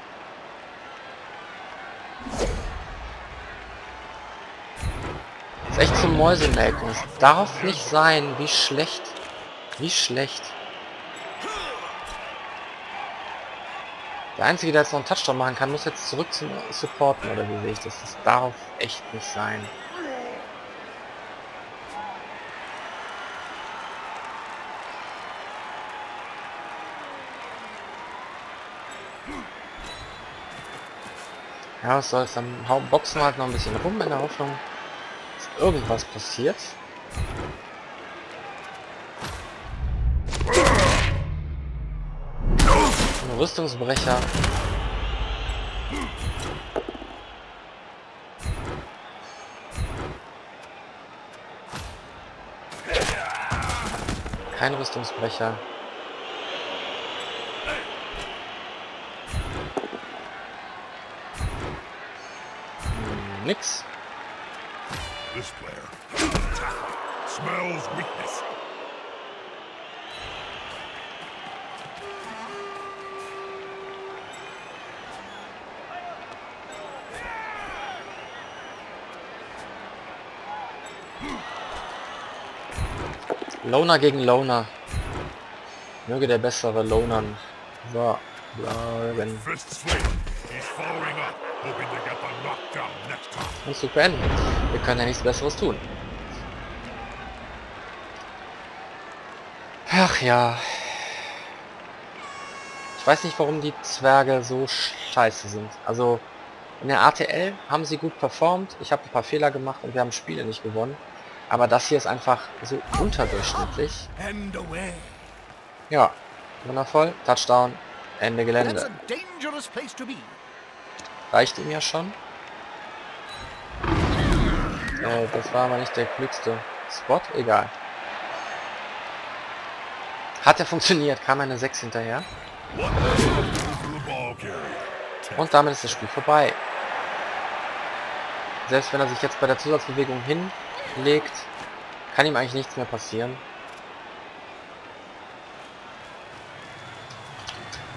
Das ist echt zum Mäusemelken. Es darf nicht sein, wie schlecht... Wie schlecht. Der Einzige, der jetzt noch einen Touchdown machen kann, muss jetzt zurück zum Supporten, oder wie sehe ich das? Das darf echt nicht sein. Ja, was soll's, dann boxen wir halt noch ein bisschen rum in der Hoffnung, dass irgendwas passiert. Ein Rüstungsbrecher. Kein Rüstungsbrecher. Nix. This player smells weakness. Loner gegen Loner. Möge der bessere Lonern. So, bleiben. Und zu beenden. Wir können ja nichts Besseres tun. Ach ja. Ich weiß nicht, warum die Zwerge so scheiße sind. Also in der A T L haben sie gut performt. Ich habe ein paar Fehler gemacht und wir haben Spiele nicht gewonnen. Aber das hier ist einfach so unterdurchschnittlich. Ja, wundervoll. Touchdown. Ende Gelände. Reicht ihm ja schon. Äh, das war aber nicht der klügste Spot. Egal. Hat er funktioniert. Kam eine sechs hinterher. Und damit ist das Spiel vorbei. Selbst wenn er sich jetzt bei der Zusatzbewegung hinlegt, kann ihm eigentlich nichts mehr passieren.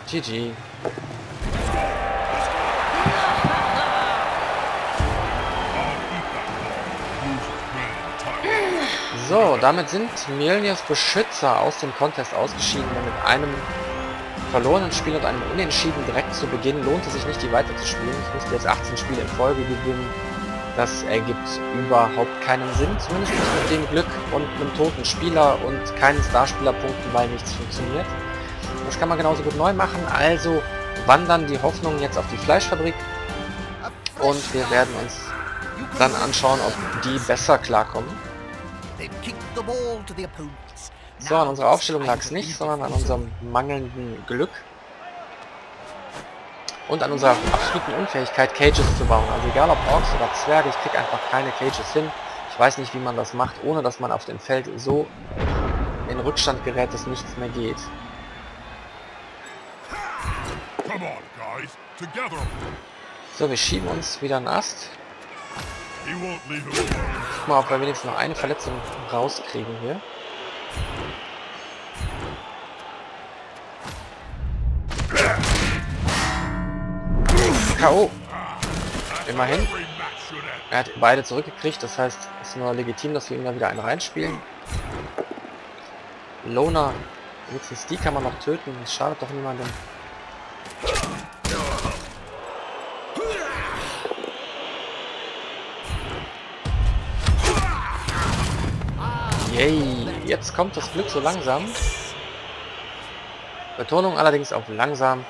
G G. So, damit sind Mjölnirs Beschützer aus dem Contest ausgeschieden. Denn mit einem verlorenen Spiel und einem Unentschieden direkt zu Beginn lohnt es sich nicht, die weiter zu spielen. Ich musste jetzt achtzehn Spiele in Folge gewinnen. Das ergibt überhaupt keinen Sinn. Zumindest nicht mit dem Glück und einem toten Spieler und keinen Starspielerpunkten, weil nichts funktioniert. Das kann man genauso gut neu machen. Also wandern die Hoffnungen jetzt auf die Fleischfabrik. Und wir werden uns dann anschauen, ob die besser klarkommen. So, an unserer Aufstellung lag es nicht, sondern an unserem mangelnden Glück. Und an unserer absoluten Unfähigkeit, Cages zu bauen. Also egal ob Orks oder Zwerge, ich krieg einfach keine Cages hin. Ich weiß nicht, wie man das macht, ohne dass man auf dem Feld so in Rückstand gerät, dass nichts mehr geht. So, wir schieben uns wieder einen Ast. Guck mal, ob wir wenigstens noch eine Verletzung rauskriegen hier. K O Immerhin. Er hat beide zurückgekriegt, das heißt, es ist nur legitim, dass wir ihm da wieder einen reinspielen. Loner, wenigstens die kann man noch töten, das schadet doch niemandem. Yay, jetzt kommt das Glück so langsam. Betonung allerdings auf langsam.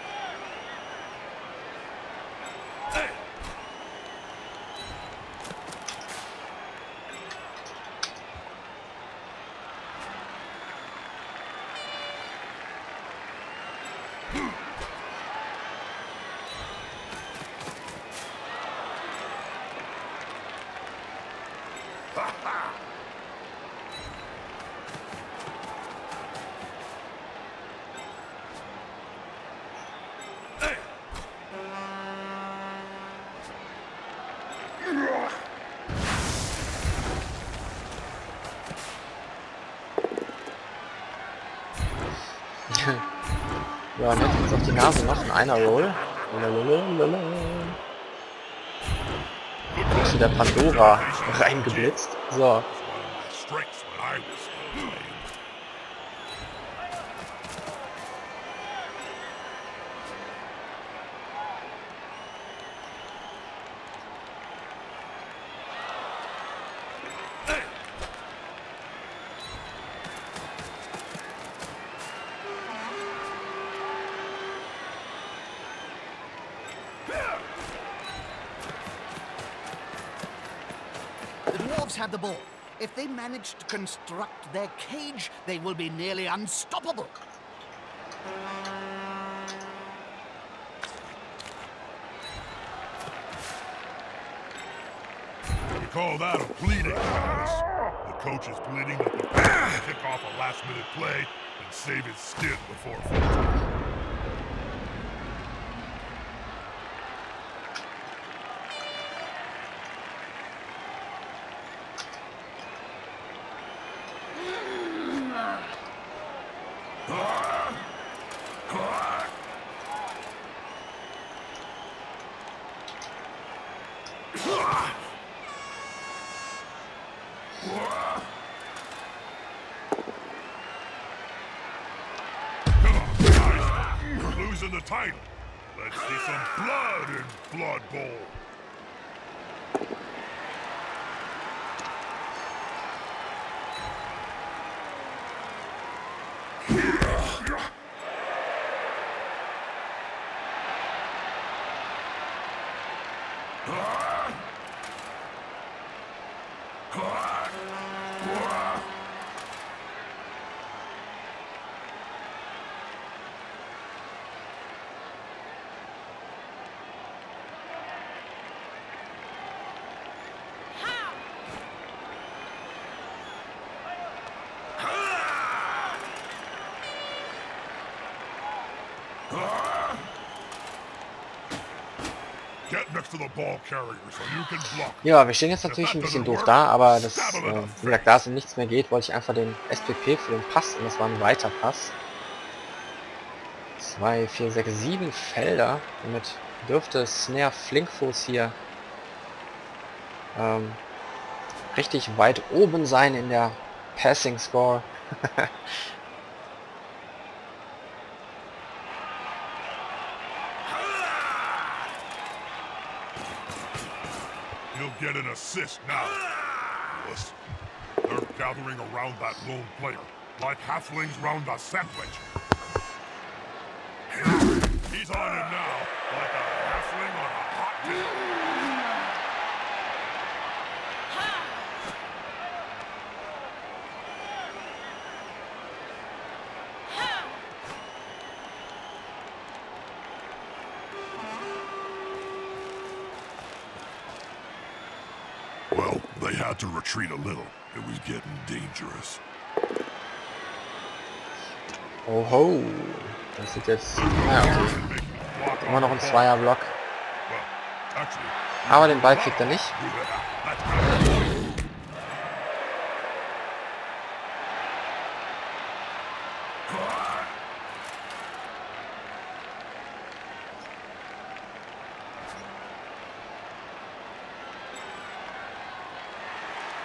Ja, wir hätten uns auf die Nase noch in einer Roll. Lalalala. Zu der Pandora reingeblitzt. So. Have the ball. If they manage to construct their cage, they will be nearly unstoppable. You call that a pleading, Alice? The coach is pleading that the player kick off a last-minute play and save his skin before full time. In the title. Let's see some blood in Blood Bowl. Ja, wir stehen jetzt natürlich ein bisschen doof da, aber das, äh, wie gesagt, da es um nichts mehr geht, wollte ich einfach den S P P für den Pass, und das war ein weiter Pass. zwei, vier, sechs, sieben Felder, damit dürfte Snare Flinkfuß hier ähm, richtig weit oben sein in der Passing Score. He'll get an assist now. Listen, they're gathering around that lone player, like halflings round a sandwich. He's on him now, like a halfling on a hot dish. To retreat a little, it was getting dangerous. Oho, das sieht jetzt naja aus. Immer noch ein Zweierblock. Aber den Ball kriegt er nicht.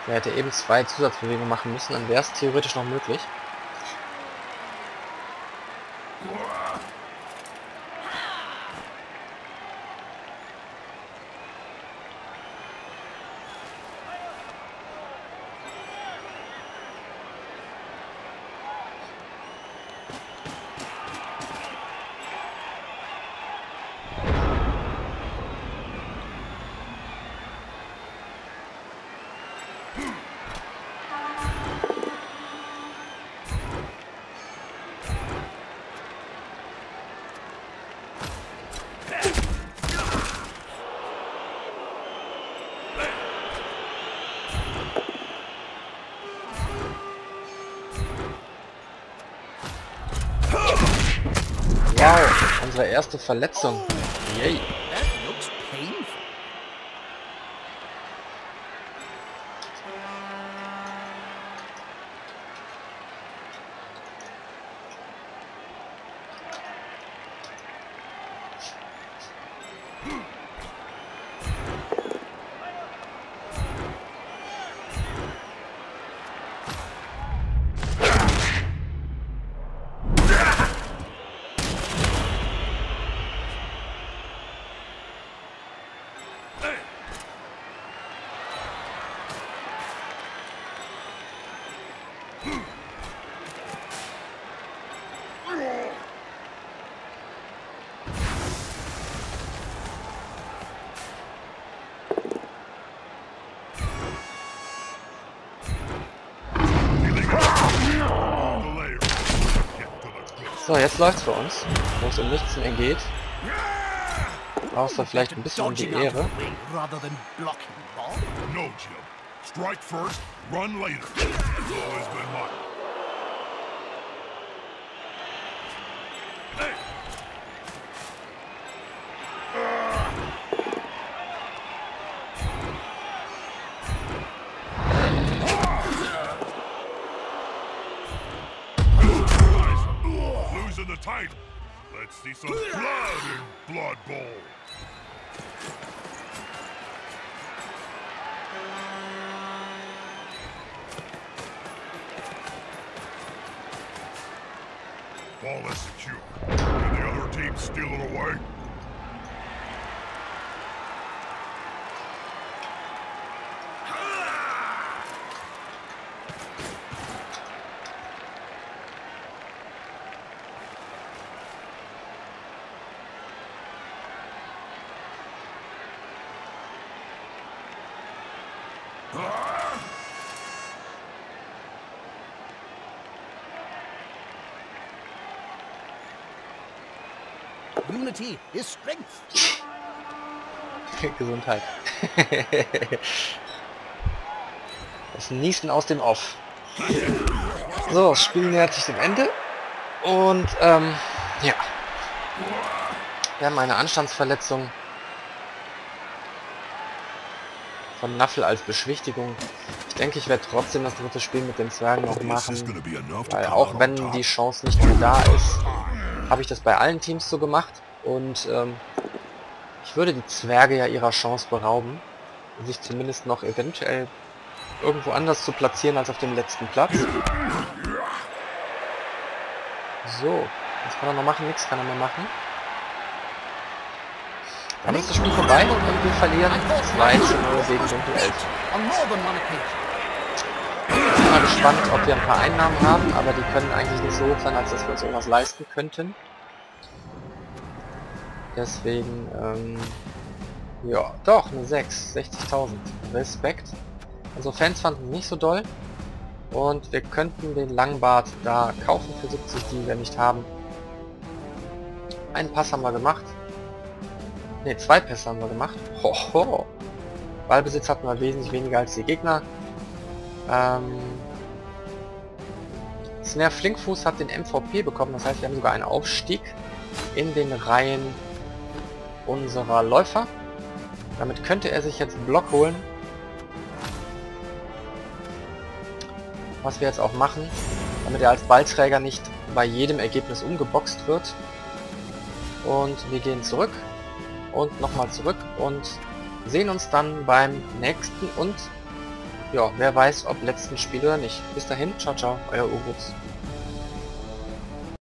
Er hätte eben zwei Zusatzbewegungen machen müssen, dann wäre es theoretisch noch möglich. Unsere erste Verletzung. Yay. So, jetzt läuft's für uns, wo es um nichts mehr geht, außer vielleicht ein bisschen um die Ehre. Let's see some blood in Blood Bowl. Ball is secure. Can the other team steal it away? Unity is strength. Gesundheit. Das Niesen aus dem Off. So, das Spiel nähert sich dem Ende. Und, ähm, ja. Wir haben eine Anstandsverletzung. Von Naffel als Beschwichtigung. Ich denke, ich werde trotzdem das dritte Spiel mit den Zwergen noch machen, weil auch wenn die Chance nicht mehr da ist, habe ich das bei allen Teams so gemacht und ähm, ich würde die Zwerge ja ihrer Chance berauben, sich zumindest noch eventuell irgendwo anders zu platzieren als auf dem letzten Platz. So, was kann er noch machen? Nichts kann er mehr machen. Dann ist das Spiel vorbei und wir verlieren zwei zu null gegen Dunkelelfen. Ich bin mal gespannt, ob wir ein paar Einnahmen haben, aber die können eigentlich nicht so hoch sein, als dass wir uns irgendwas leisten könnten. Deswegen, ähm, ja, doch, eine sechs, sechzigtausend. Respekt. Also Fans fanden nicht so doll. Und wir könnten den Langbart da kaufen für siebzig, die wir nicht haben. Einen Pass haben wir gemacht. Ne, zwei Pässe haben wir gemacht. Hoho. Ballbesitz hatten wir wesentlich weniger als die Gegner. Ähm, Snare Flinkfuß hat den M V P bekommen, das heißt, wir haben sogar einen Aufstieg in den Reihen unserer Läufer. Damit könnte er sich jetzt einen Block holen. Was wir jetzt auch machen, damit er als Ballträger nicht bei jedem Ergebnis umgeboxt wird. Und wir gehen zurück und nochmal zurück und sehen uns dann beim nächsten und ja, wer weiß, ob letzten Spiel oder nicht. Bis dahin, ciao, ciao, euer Ugruzz.